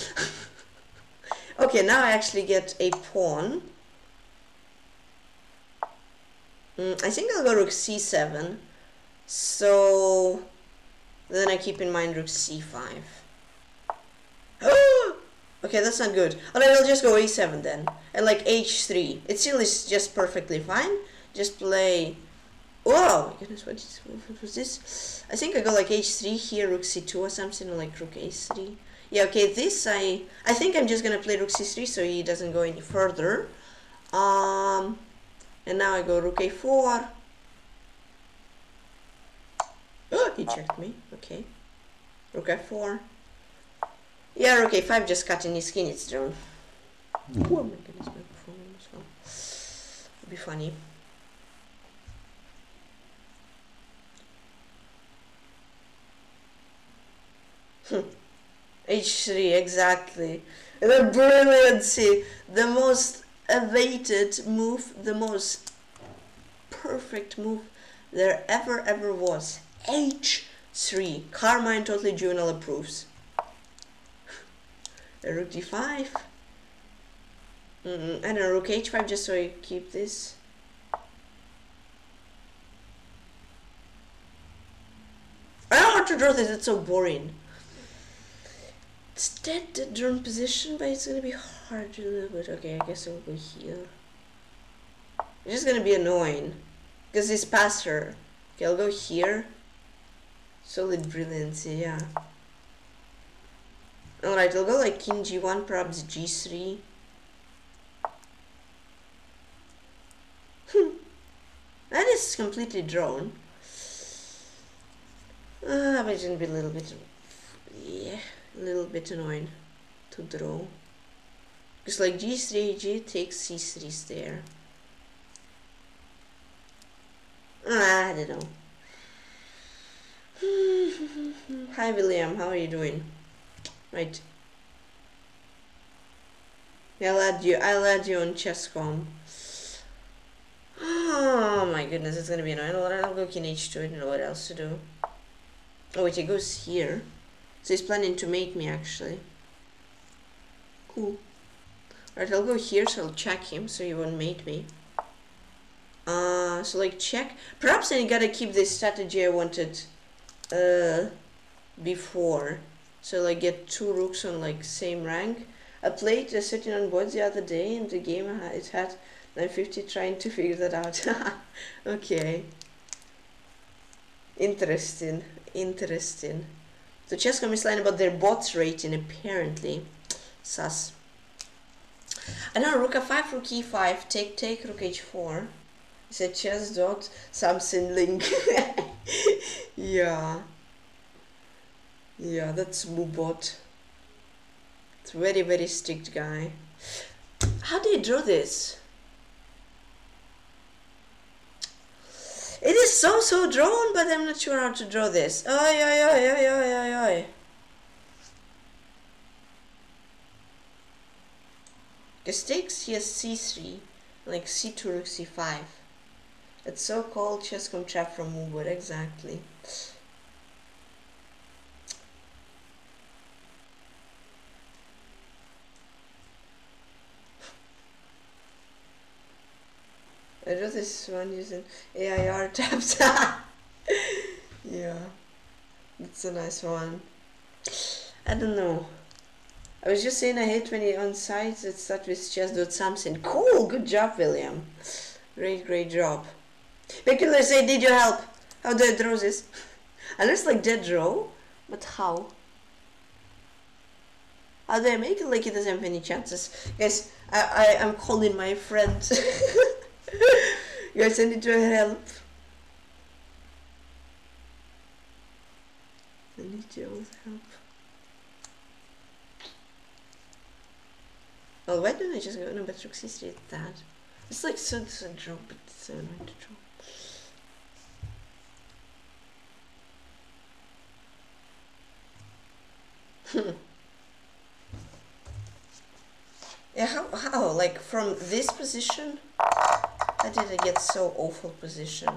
Okay, now I actually get a pawn. Mm, I think I'll go rook c seven. So then I keep in mind rook c five. Okay, that's not good. Alright, I'll just go a seven then, and like h three. It still is just perfectly fine. Just play. Oh my goodness, what, is, what was this? I think I go like h three here, rook c two or something, or like rook a three. Yeah, okay, this I... I think I'm just gonna play rook c three so he doesn't go any further. Um, and now I go rook a four. Oh, he checked me, okay. Rook f four. Yeah, rook a five, just cutting his skin, it's drawn. Oh my goodness, my performance as well. It'd be funny. h three, exactly. The brilliancy, the most awaited move, the most perfect move there ever ever was. h three. Carmine totally juvenile approves. Rook d five. Mm-mm, I don't know, rook h five just so I keep this. I don't want to draw this, it's so boring. It's dead, dead drawn position, but it's gonna be hard to do, but okay, I guess I'll go here. It's just gonna be annoying, because it's passer. Okay, I'll go here. Solid brilliancy, yeah. Alright, I'll go like king g one, perhaps g three. Hmm. That is completely drawn. Ah, uh, but it's gonna be a little bit... yeah. A little bit annoying to draw. Because like g three, g takes c three there. Ah, I don't know. Hi William, how are you doing? Right. I'll add you, I'll add you on chesscom. Oh my goodness, it's gonna be annoying. I'll go king h two, I don't know what else to do. Oh wait, it goes here. So he's planning to mate me actually. Cool. Alright, I'll go here so I'll check him so he won't mate me. Uh, so like check. Perhaps I gotta keep this strategy I wanted uh, before. So like get two rooks on like same rank. I played a certain on board the other day and the game it had nine fifty trying to figure that out. Okay. Interesting. Interesting. So chesscom is lying about their bots rating apparently. Sus. I know rook a five, rook e five, take take, rook h four. It's a chess dot something link. Yeah. Yeah, that's Bubot. It's very very strict guy. How do you draw this? It is so so drawn, but I'm not sure how to draw this. Oi, oi, oi, oi, oi, oi, oi. Because takes here c three, like c two, rook c five. It's so called chesscom trap from Woodward, exactly. I do this one using A I R tabs. Yeah, that's a nice one. I don't know. I was just saying I hate when you're on sites that start with chess dot something. Cool, good job, William. Great, great job. Peculiar say, did you help? How do I draw this? I just like that draw, but how? How do I make it like it doesn't have any chances? Guys, I, I, I'm calling my friend. Guys, I need your help. I need your help. Well, why don't I just go? No, but rook c three at that. It's like so to draw, but it's so annoying to draw. Yeah, how, how? Like from this position? How did I get so awful position?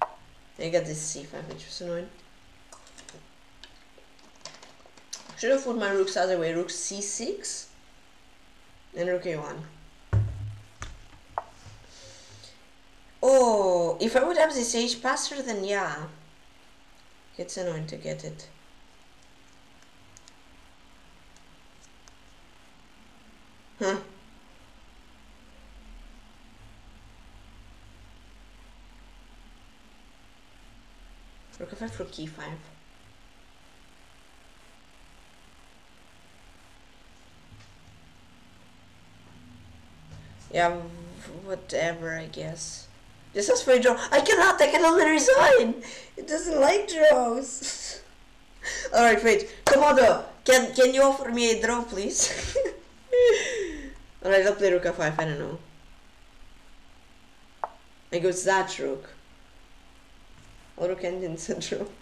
I got this c five, which was annoying. Should have put my rooks the other way. Rook c six. And rook a one. Oh, if I would have this h passer, then yeah. It's annoying to get it. Huh. Rook f five, rook e five. Yeah, whatever, I guess. This is for a draw. I cannot, I can only resign. It doesn't like draws. Alright, wait. Komodo, can can you offer me a draw, please? Alright, I'll play rook f five, I don't know. I go that rook. Or rook ending central.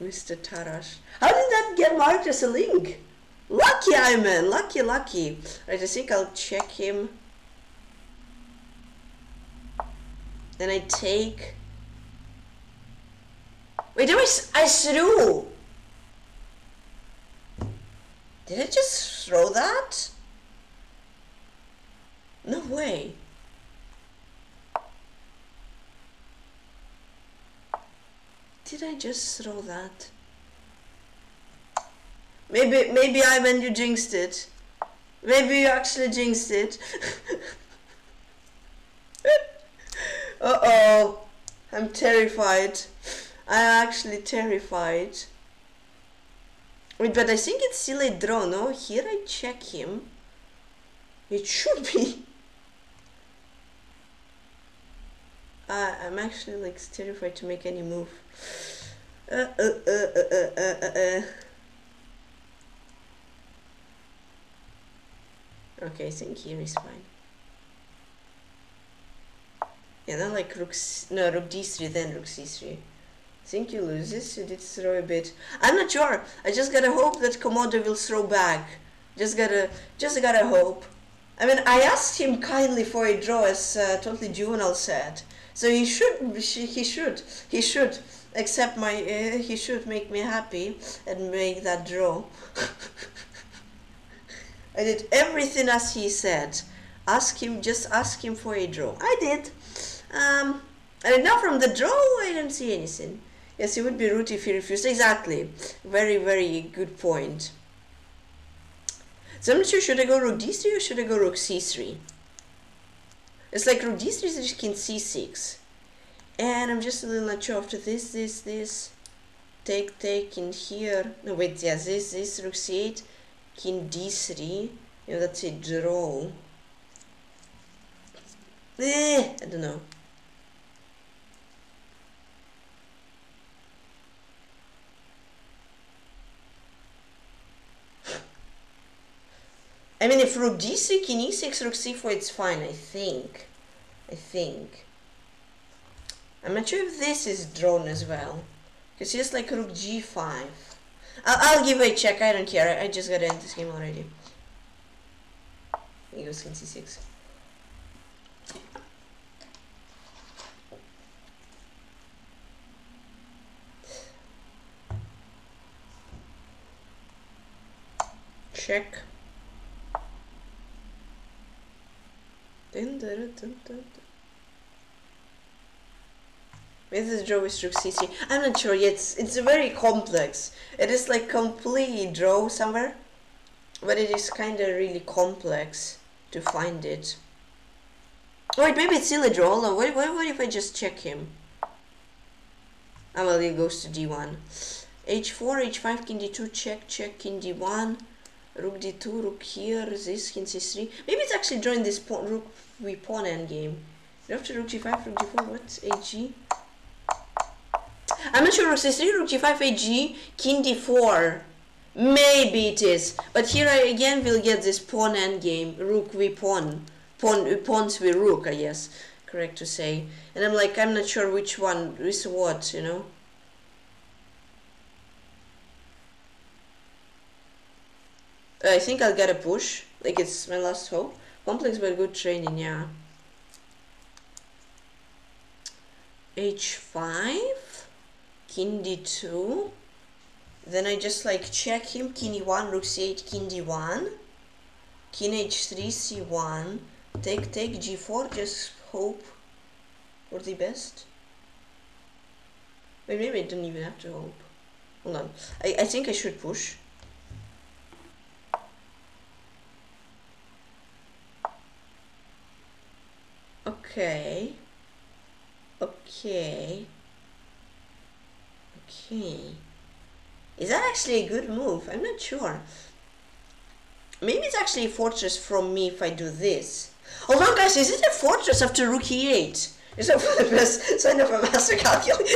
Mister Tarash. How did that get marked as a link? Lucky I man, lucky, lucky. Alright, I think I'll check him. Then I take. Wait, did I, I threw? Did I just throw that? No way. Did I just throw that? Maybe, maybe I meant you jinxed it. Maybe you actually jinxed it. Uh oh, I'm terrified. I'm actually terrified. Wait, but I think it's still a draw, no? Here I check him. It should be. Uh, I'm actually like terrified to make any move. Uh uh uh uh uh uh uh. Okay, I think here is fine. Yeah, then like rook c no rook d three, then rook c three. I think you lose this. You did throw a bit. I'm not sure. I just gotta hope that Komodo will throw back. Just gotta, just gotta hope. I mean, I asked him kindly for a draw, as uh, Totally Juvenile said. So he should, he should, he should accept my. Uh, he should make me happy and make that draw. I did everything as he said. Ask him, just ask him for a draw. I did. Um, and now from the draw, I don't see anything. Yes, it would be rude if he refused. Exactly. Very, very good point. So I'm not sure, should I go rook d three or should I go rook c three? It's like rook d three is like king c six. And I'm just a little not sure after this, this, this. Take, take in here. No, wait, yeah, this, this, rook c eight, king d three. Yeah, that's a draw. Eh, I don't know. I mean, if rook d six, king e six, rook c four, it's fine, I think. I think. I'm not sure if this is drawn as well. It's just like rook g five. I'll, I'll give a check, I don't care. I just gotta end this game already. He goes king c six. Check. Dun, dun, dun, dun. This is draw with rook c three. I'm not sure yet. It's, it's very complex. It is like complete draw somewhere, but it is kind of really complex to find it. Wait, maybe it's still a draw. What, what, what if I just check him? Oh well, it goes to d one. h four, h five, king d two, check, check, king d one. Rook d two, rook here, this, king c three. Maybe it's actually drawing this pawn, rook we pawn endgame. After rook g five, rook g four, what? Ag. I'm not sure, rook c three, rook g five, ag, king d four. Maybe it is. But here I again will get this pawn endgame. Rook we pawn. Pawn pawns we rook, I guess. Correct to say. And I'm like, I'm not sure which one, which what, you know? I think I'll get a push, like it's my last hope. Complex but good training, yeah. h five, king d two, then I just like check him, king e one, rook c eight, king d one, king h three, c one, take, take, g four, just hope for the best. Wait, maybe I don't even have to hope. Hold on, I, I think I should push. Okay, okay, okay, is that actually a good move? I'm not sure. Maybe it's actually a fortress from me if I do this. Hold on guys, is it a fortress after rook e eight? Is that the best sign of a master calculus?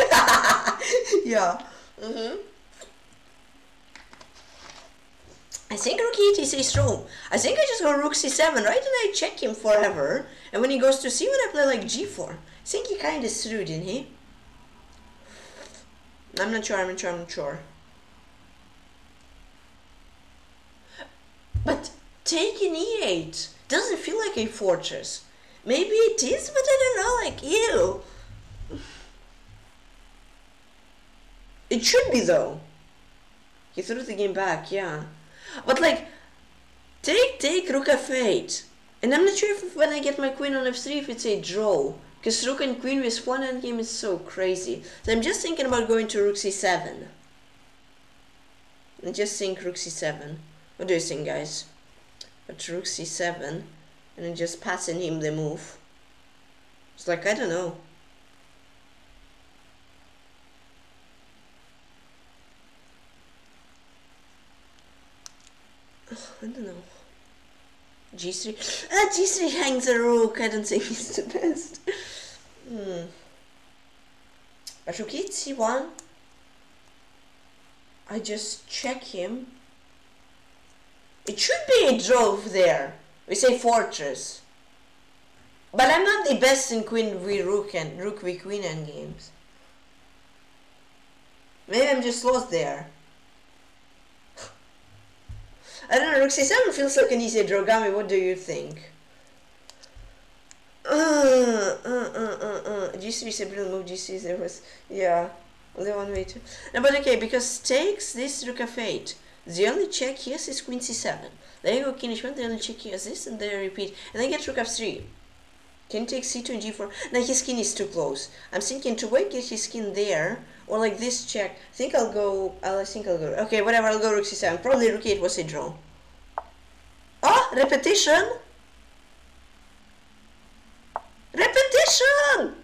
Yeah. Mm-hmm. I think rook e eight is a strong. I think I just go rook c seven, right? And I check him forever. And when he goes to c one, I play like g four. I think he kind of threw, didn't he? I'm not sure, I'm not sure, I'm not sure. But taking e eight doesn't feel like a fortress. Maybe it is, but I don't know, like, ew. It should be, though. He threw the game back, yeah. But like, take, take, rook f eight. And I'm not sure if when I get my queen on f three if it's a draw. Because rook and queen with one endgame is so crazy. So I'm just thinking about going to rook c seven. I just think rook c seven. What do you think, guys? But rook c seven. And I'm just passing him the move. It's like, I don't know. I don't know. g three. Ah, g three hangs a rook. I don't think it's the best. Hmm. But rook c one. I just check him. It should be a draw there. We say fortress. But I'm not the best in queen v rook and rook v queen endgames. Maybe I'm just lost there. I don't know, rook c seven feels like an easy draw. Gami, what do you think? Uh, uh, uh, uh, uh. g three is a brilliant move, g three there was, yeah, only one way to. No, but okay, because takes this rook f eight, the only check here is queen c seven. There you go, king h one, the only check here is this, and then I repeat, and I get rook f three. King takes c two and g four. Now his king is too close. I'm thinking to wait, get his king there. Or like this check. I think I'll go. I'll, I think I'll go. Okay, whatever. I'll go rook c seven. Probably rook eight was a draw. Oh, repetition! Repetition!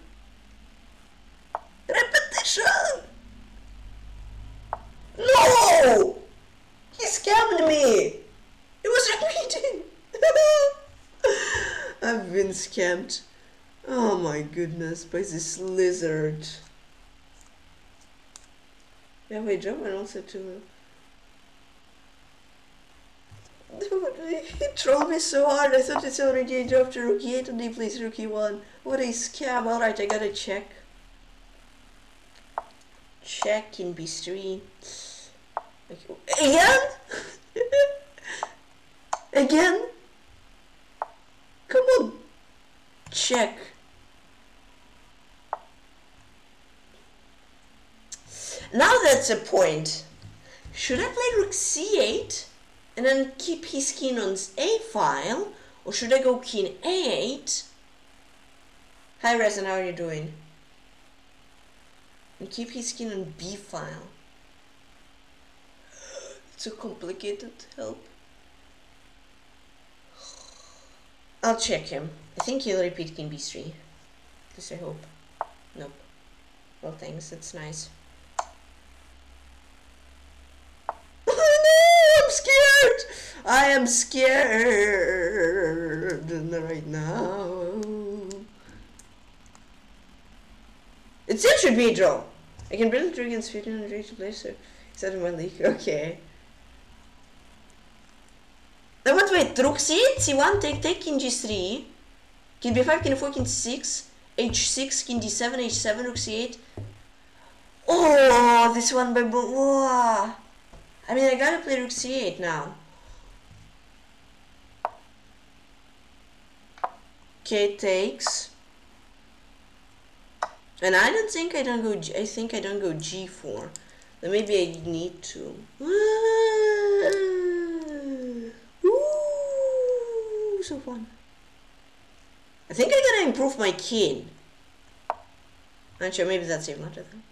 Repetition! No! He scammed me. It was repeating. I've been scammed. Oh my goodness! By this lizard. Yeah, we draw and also two. Dude, he trolled me so hard. I thought it's already a job to rookie eight on the place rookie one. What a scam. Alright, I gotta check. Check can be streamed. Again? Again? Come on. Check. Now that's a point. Should I play rook c eight and then keep his king on a file, or should I go king a eight? Hi Resin, how are you doing? And keep his king on b file. It's so complicated. Help. I'll check him. I think he'll repeat king b three. At least I hope. Nope. Well, thanks. That's nice. Scared. I am scared right now. It still should be a draw. I can build a trick and speed and reach the place. So is that in my league? Okay. Now what? Wait. Rook c eight, c one, take take king g three, king b five, king f four, king c six, h six, king d seven, h seven, rook c eight. Oh, this one by Boa. I mean, I gotta play rook c eight now. K takes. And I don't think I don't go G, I think I don't go g four. Then maybe I need to. Ooh, so fun. I think I gotta improve my king. Actually, maybe that's even better than.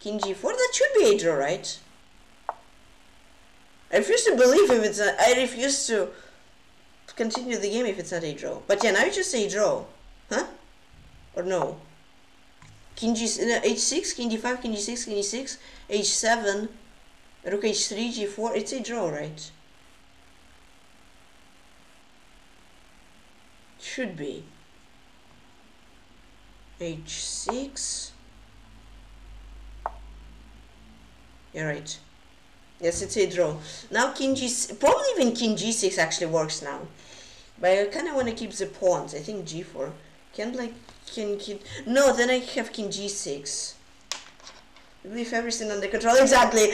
King g four, that should be a draw, right? I refuse to believe if it's not, I refuse to continue the game if it's not a draw. But yeah, now it's just a draw. Huh? Or no? King g, no, h six, king d five, king g six, king e six, h seven, rook h three, g four, it's a draw, right? Should be. h six. You're right. Yes, it's a draw. Now king g, probably even king g six actually works now. But I kind of want to keep the pawns. I think g four. Can't like king king. No, then I have king g six. Leave everything under control. Exactly.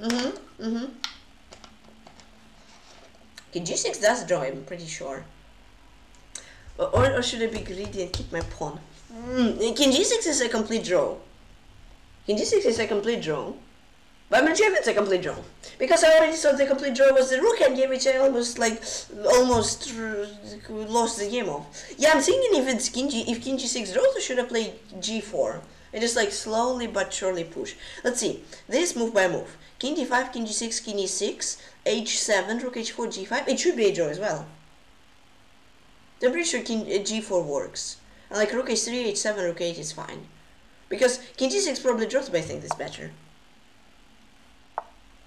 mhm. Mhm. King g six does draw. I'm pretty sure. Or or should I be greedy and keep my pawn? Mm. King g six is a complete draw. In g six is a complete draw, but I'm not sure if it's a complete draw, because I already thought the complete draw was the rook endgame, which I almost like almost lost the game of. Yeah, I'm thinking if it's king g, if king g six draws, or should I play g four? I just like slowly but surely push. Let's see. This move by move. King d five, king g six, king e six, h seven, rook h four, g five. It should be a draw as well. I'm pretty sure king g four works. And like rook h three, h seven, rook eight is fine. Because king g six probably drops, but I think this is better.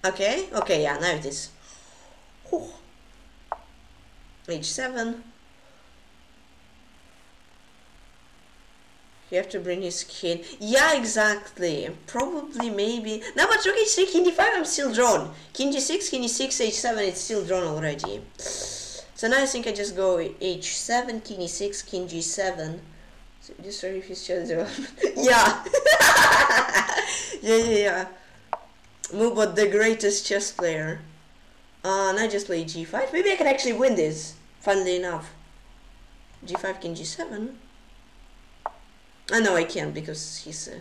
Okay, okay, yeah, now it is. Whew. h seven. You have to bring his king. Yeah, exactly. Probably, maybe. Now, but rook h three, king d five, I'm still drawn. King g six, king e six, h seven, it's still drawn already. So now I think I just go h seven, king e six, king g seven. So just sorry if he's challenged. Yeah. yeah, yeah, yeah. Mubot, the greatest chess player. Uh, and I just play g five. Maybe I can actually win this. Funnily enough. g five, king g seven. I uh, know I can't because he's uh,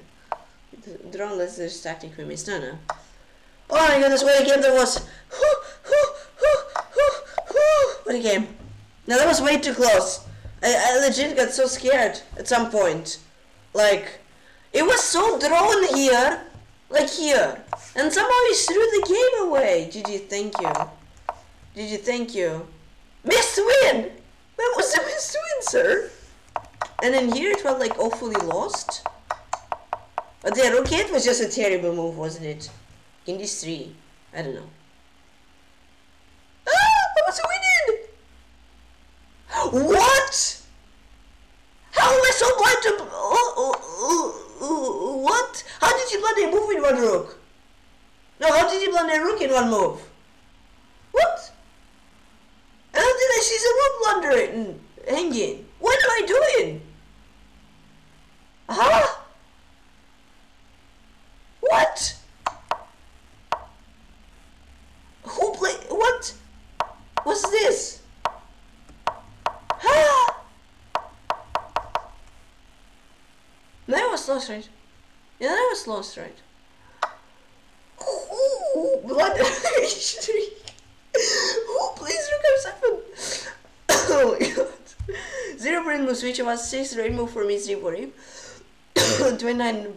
drawn. Unless there's tactic remains. No, no. Oh my goodness, what a game that was! What a game! Now that was way too close. I, I legit got so scared at some point. Like, it was so drawn here, like here. And somehow he threw the game away. G G, thank you. G G, thank you. Missed win! That was a missed win, sir. And then here it felt like awfully lost. But the rook eight was just a terrible move, wasn't it? King d three. I don't know. Ah! That was a win-in! What? How am I so blind to... Oh, oh, oh, oh, what? How did you bloody move in one rook? No, how did you and a rook in one move. What? I don't think that she's a rook wandering, hanging. What am I doing? Huh? What? Who play? What? What's this? Huh? That was lost, right? Yeah, that was lost, right? Ooh, blood streak. Who plays rook f seven? Oh my god. Zero brain moves, which was six brain move for me, three for him. twenty-nine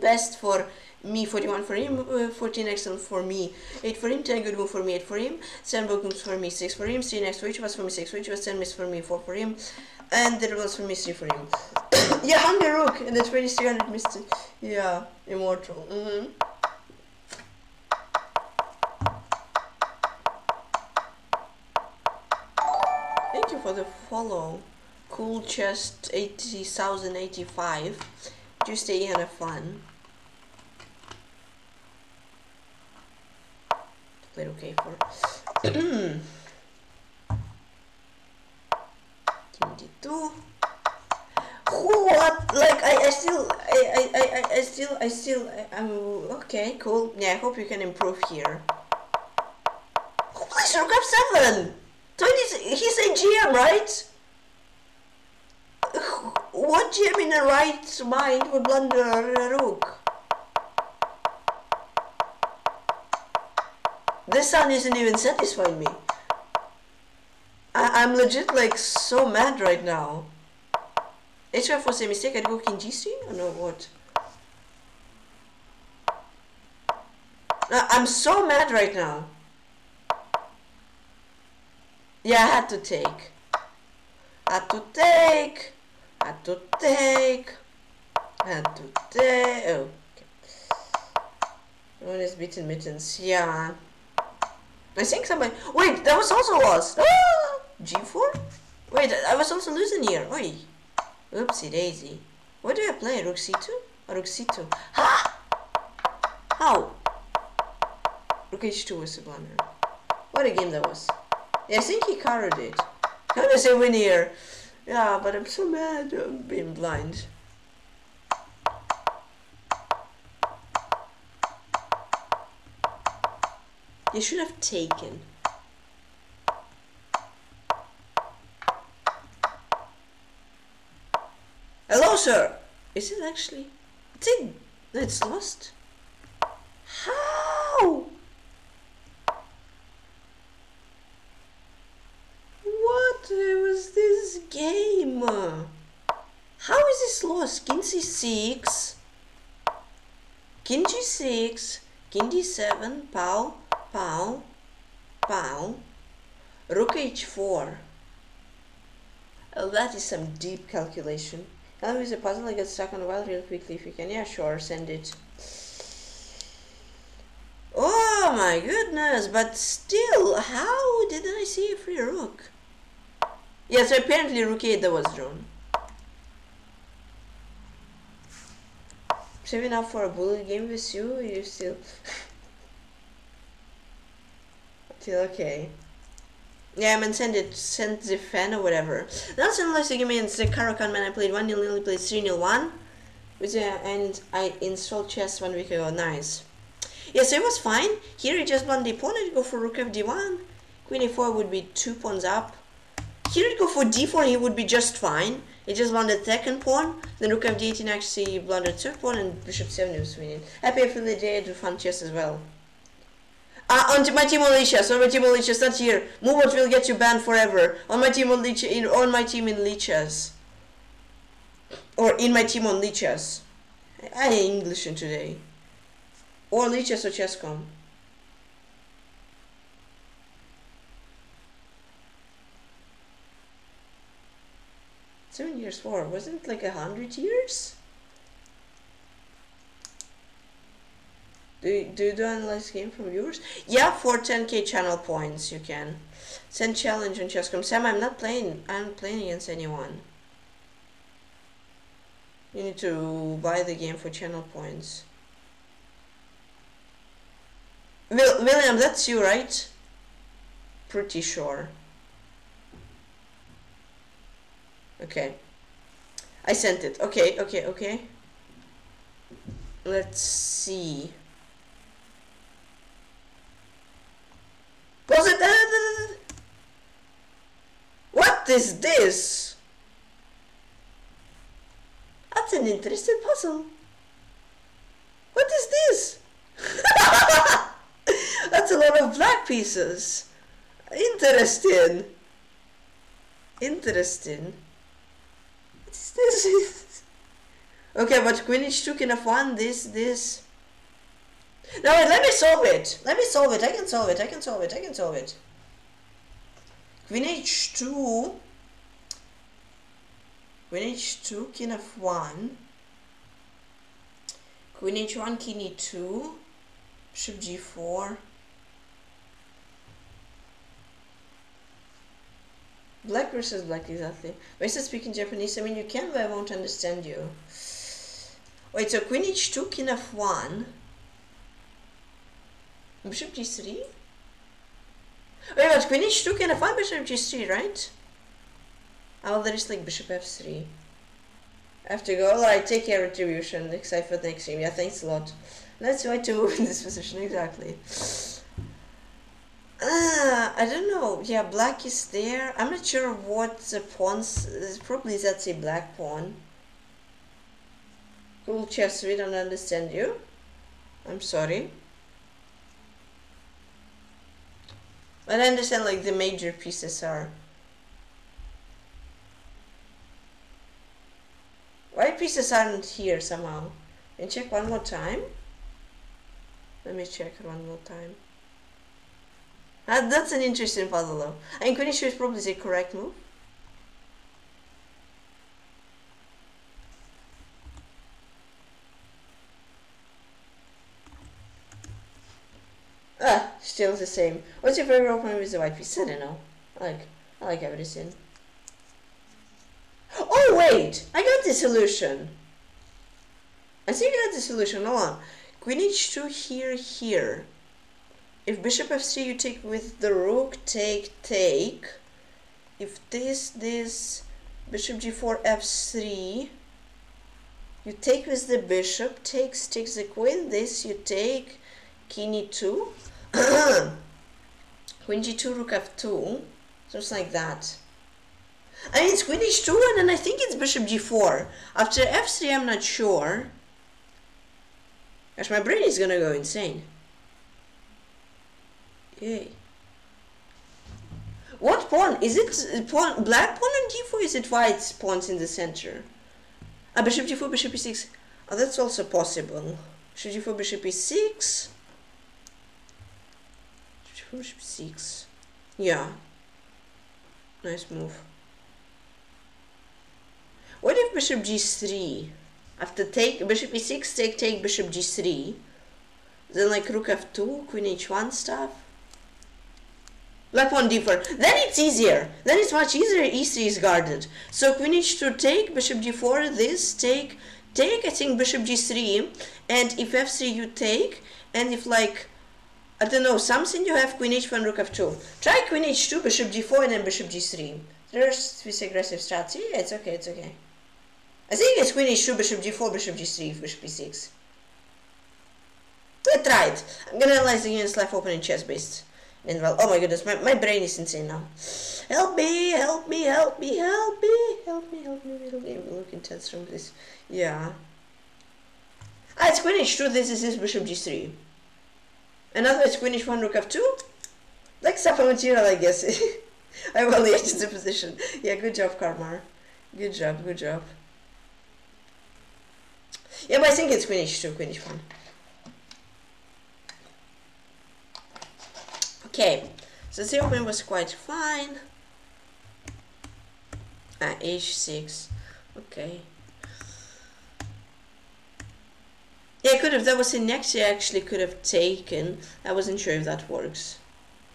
best for me, forty-one for him, uh, fourteen excellent for me, eight for him, ten good move for me, eight for him, seven broken moves for me, six for him, three next for each was for me, six for each was ten miss for me, four for him, and there was for me, three for him. Yeah, under rook, and the twenty-three hundred missed it. Yeah, immortal. Mm-hmm. Thank you for the follow. Cool chest eighty thousand eighty-five. Just stay and have fun. Play okay for twenty-two. What? Like I, I still I, I, I, I still I still I, I'm okay, cool. Yeah, I hope you can improve here. Who plays rook f seven? twenty, he's a G M, right? What G M in the right mind would blunder a rook? The sun isn't even satisfying me. I I'm legit like so mad right now. H five was a mistake, I'd go king g three or no what? I I'm so mad right now. Yeah, I had to take. Had to take. Had to take. Had to take. Oh, okay. One is beaten mittens. Yeah. I think somebody. Wait, that was also lost. Ah! g four? Wait, I was also losing here. Oi. Oopsie daisy. What do I play? Rook c two? Or rook c two? Ha! How? Rook h two was a blunder. What a game that was. Yeah, I think Hikaru did. How does it win here? Yeah, but I'm so mad. I'm being blind. You should have taken. Hello, sir. Is it actually? It's in. It's lost. How? What was this game? How is this lost? King c six, king g six, king d seven, pow, pow, pow, rook h four. Oh, that is some deep calculation. Help me with a puzzle, I got stuck on a while real quickly if you can. Yeah, sure, send it. Oh my goodness, but still, how didn't I see a free rook? Yeah, so apparently rook eight that was drawn. Saving up for a bullet game with you, you still... Still okay. Yeah, I mean, send it, send the fan or whatever. That's unless you give me the Caro-Kann man I played one nil, only played three nil one. And I installed chess one week ago, nice. Yes, yeah, so it was fine. Here you just blunt the opponent, go for rook f d one. Queen a four would be two pawns up. Here he'd go for d four, he would be just fine. He just blundered second pawn, then rook f d eighteen actually blundered third pawn, and bishop seven was winning. Happy affiliate day, I do fun chess as well. Uh, on my team Leeches, on my team Leeches, not here. Move what will get you banned forever. On my team on Leeches, in, on my team in Leeches. Or in my team on Leeches. I ain't English in today. Or Leeches or Chesscom. Seven years war, wasn't it like a hundred years? Do you, do you do analyze game from viewers? Yeah, for ten K channel points you can. Send challenge on Chesscom. Sam, I'm not playing. I'm playing against anyone. You need to buy the game for channel points. Will William, that's you, right? Pretty sure. Okay. I sent it. Okay, okay, okay. Let's see. Positive. What is this? That's an interesting puzzle. What is this? That's a lot of black pieces. Interesting. Interesting. What is this? Okay, but queen h two, king f one, this, this. No, wait, let me solve it. Let me solve it. I can solve it. I can solve it. I can solve it. Queen h two. Queen h two, king f one. Queen h one, king e two. Bishop g four. Black versus black, exactly. Why is it speaking Japanese? I mean, you can, but I won't understand you. Wait, so queen h two, king f one. Bishop g three? Wait, but queen h two, king f one, bishop g three, right? Oh, there is like bishop f three. I have to go. Alright, take care, retribution. Except for the next game. Yeah, thanks a lot. That's why to win this position, exactly. Ah, I don't know. Yeah, black is there. I'm not sure what the pawns. Probably that's a black pawn. Cool chess, we don't understand you. I'm sorry. But I understand like the major pieces are. White pieces aren't here somehow. And check one more time. Let me check one more time. Ah, that's an interesting puzzle though. And queen h two is probably the correct move. Ah, still the same. What's your favorite opening with the white piece? I don't know. I like, I like everything. Oh wait! I got the solution! I think I got the solution, hold on. Queen h two here, here. If bishop f three you take with the rook, take, take. If this, this, bishop g four, f three. You take with the bishop, takes, takes the queen, this you take, king e two. Queen g two, rook f two. Just like that. I mean, it's queen h two and then I think it's bishop g four. After f three, I'm not sure. Gosh, my brain is gonna go insane. Yay. What pawn? Is it pawn, black pawn on g four? Is it white pawns in the center? Ah, bishop g four, bishop e six. Oh, that's also possible. Bishop g four, bishop e six. Bishop g four, bishop e six. Yeah. Nice move. What if bishop g three? After take bishop e six, take take bishop g three, then like rook f two, queen h one stuff. Black pawn d four. Then it's easier. Then it's much easier. e three is guarded. So queen h two take bishop g four. This take take. I think bishop g three. And if f three you take. And if like I don't know something you have queen h one rook f two. Try queen h two bishop g four and then bishop g three. There's this aggressive strategy. Yeah, it's okay. It's okay. I think it's queen h two, bishop g four, bishop g three, bishop e six. I tried. I'm gonna analyze against life opening chess based. And well, oh my goodness, my, my brain is insane now. Help me, help me, help me, help me, help me, help me, help me. Look intense from this. Yeah. Ah, it's queen h two, this is this bishop g three. Another is queen h one, rook f two. Like supper material, I guess. I evaluated the position. Yeah, good job, Karmar. Good job, good job. Yeah, but I think it's queen h two, queen h one. Okay, so the opening was quite fine. Ah, h six. Okay. Yeah, I could have. That was the next. I actually could have taken. I wasn't sure if that works.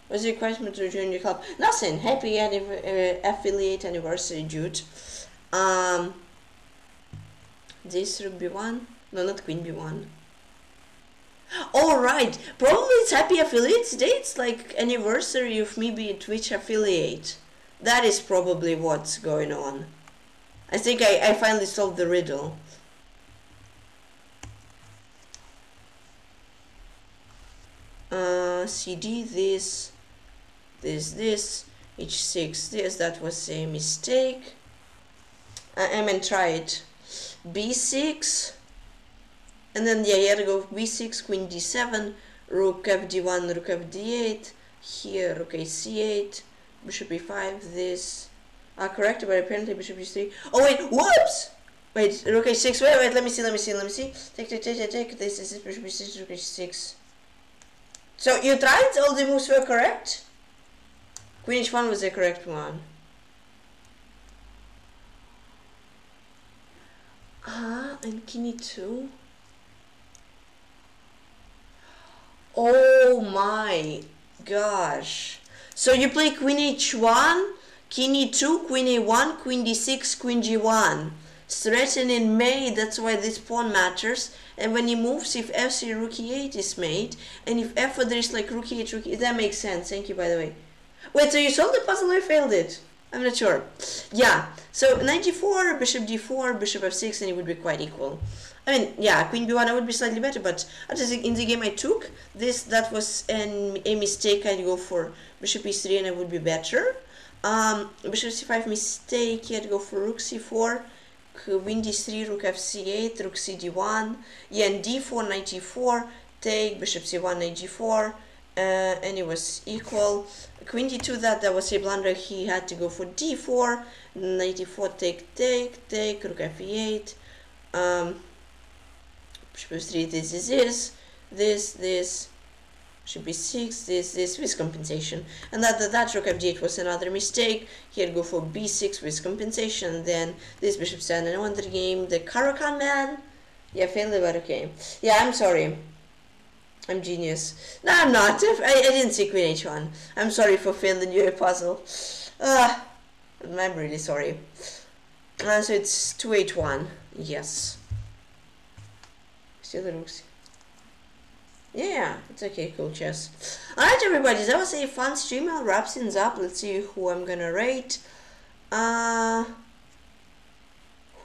Was the requirement to join your club? Nothing. Happy uh, affiliate anniversary, dude. Um. This rook b one, no, not queen b one. All right, probably it's Happy Affiliates Day. It's like anniversary of me being Twitch affiliate. That is probably what's going on. I think I, I finally solved the riddle. Uh, C D this, this, this, H six this, that was a mistake. I mean, try it. B six, and then yeah, here I go B six, Queen D seven, Rook F D one, Rook F D eight, here Rook A C eight, Bishop E five, this. Ah, correct, but apparently Bishop G three. Oh wait, whoops! Wait, Rook H six, wait, wait, let me see, let me see, let me see. Take, take, take, take, this, this, this, Bishop B six, Rook H six. So you tried, all the moves were correct? Queen H one was the correct one. Ah, and King E two. Oh my gosh. So you play Queen H one, King E two, Queen A one, Queen D six, Queen G one. Threatening mate, that's why this pawn matters. And when he moves, if f three, Rook E eight is made, and if f four, there is like Rook E eight, Rook E eight. That makes sense. Thank you, by the way. Wait, so you solved the puzzle or you failed it? I'm not sure. Yeah, so knight G four, Bishop D four, Bishop F six, and it would be quite equal. I mean, yeah, Queen B one, I would be slightly better, but I just think in the game I took this, that was an, a mistake. I'd go for Bishop E three, and I would be better. Um, Bishop C five mistake. I'd go for Rook C four. Queen D three, Rook F C eight, Rook C D one, yeah, and D four, Knight E four, take, Bishop C one, Knight G four, uh, and it was equal. Queen D two, that, that was a blunder, he had to go for D four, Knight E four, take, take, take, Rook F E eight, um, Bishop F three, this, this, this, this, this, Bishop B six, this, this, with compensation, and that, that, that, Rook F D eight was another mistake. He'd go for B six with compensation, then this Bishop seven, and I won the game. The Caro-Kann man, yeah, failed it, but okay. Yeah, I'm sorry, I'm genius. No, I'm not, I, I didn't see Queen H one, I'm sorry for failing your puzzle, uh, I'm really sorry. Uh, so it's two eight one, yes. Still the Rooks. Yeah, it's okay, cool, chess. Alright, everybody, that was a fun stream. I'll wrap things up. Let's see who I'm gonna rate. Uh, who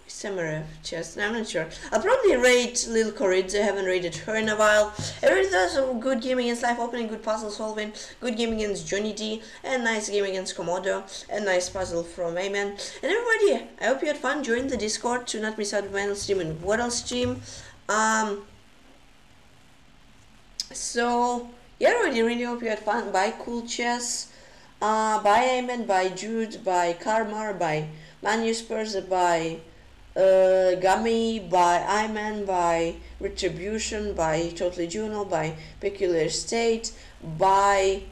is Samarev? Chess? No, I'm not sure. I'll probably rate Lil Koridze. I haven't rated her in a while. I rated a good game against Life Opening, good puzzle solving, good game against Johnny D, and nice game against Komodo, and nice puzzle from Amen. And everybody, I hope you had fun. Join the Discord to not miss out on my stream and what else stream. Um... So, yeah, I really, really hope you had fun. Bye, Cool Chess. Uh, bye, Amen. Bye, Jude. Bye, Karma. Bye, Manuspers. By uh, Gummy. By Amen. By Retribution. By Totally Juno. By Peculiar State. By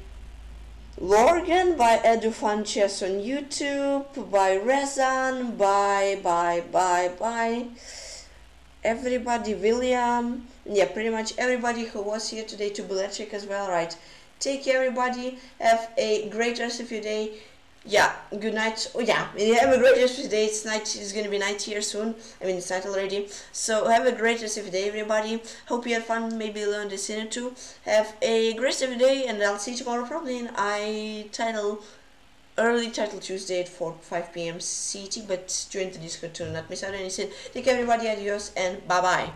Lorgan. By EduFun Chess on YouTube. By Rezan. Bye, bye, bye, bye. Everybody, William. Yeah, pretty much everybody who was here today, to Beletric as well, right? Take care, everybody. Have a great rest of your day. Yeah, good night. Oh, yeah, have a great rest of your day. It's night. It's gonna be night here soon. I mean, it's night already. So have a great rest of your day, everybody. Hope you had fun. Maybe learned a thing or two. Have a great rest of your day, and I'll see you tomorrow probably in I title. Early title Tuesday at four five p m C T, but join the Discord to not miss out anything. Take care, everybody. Adios and bye bye.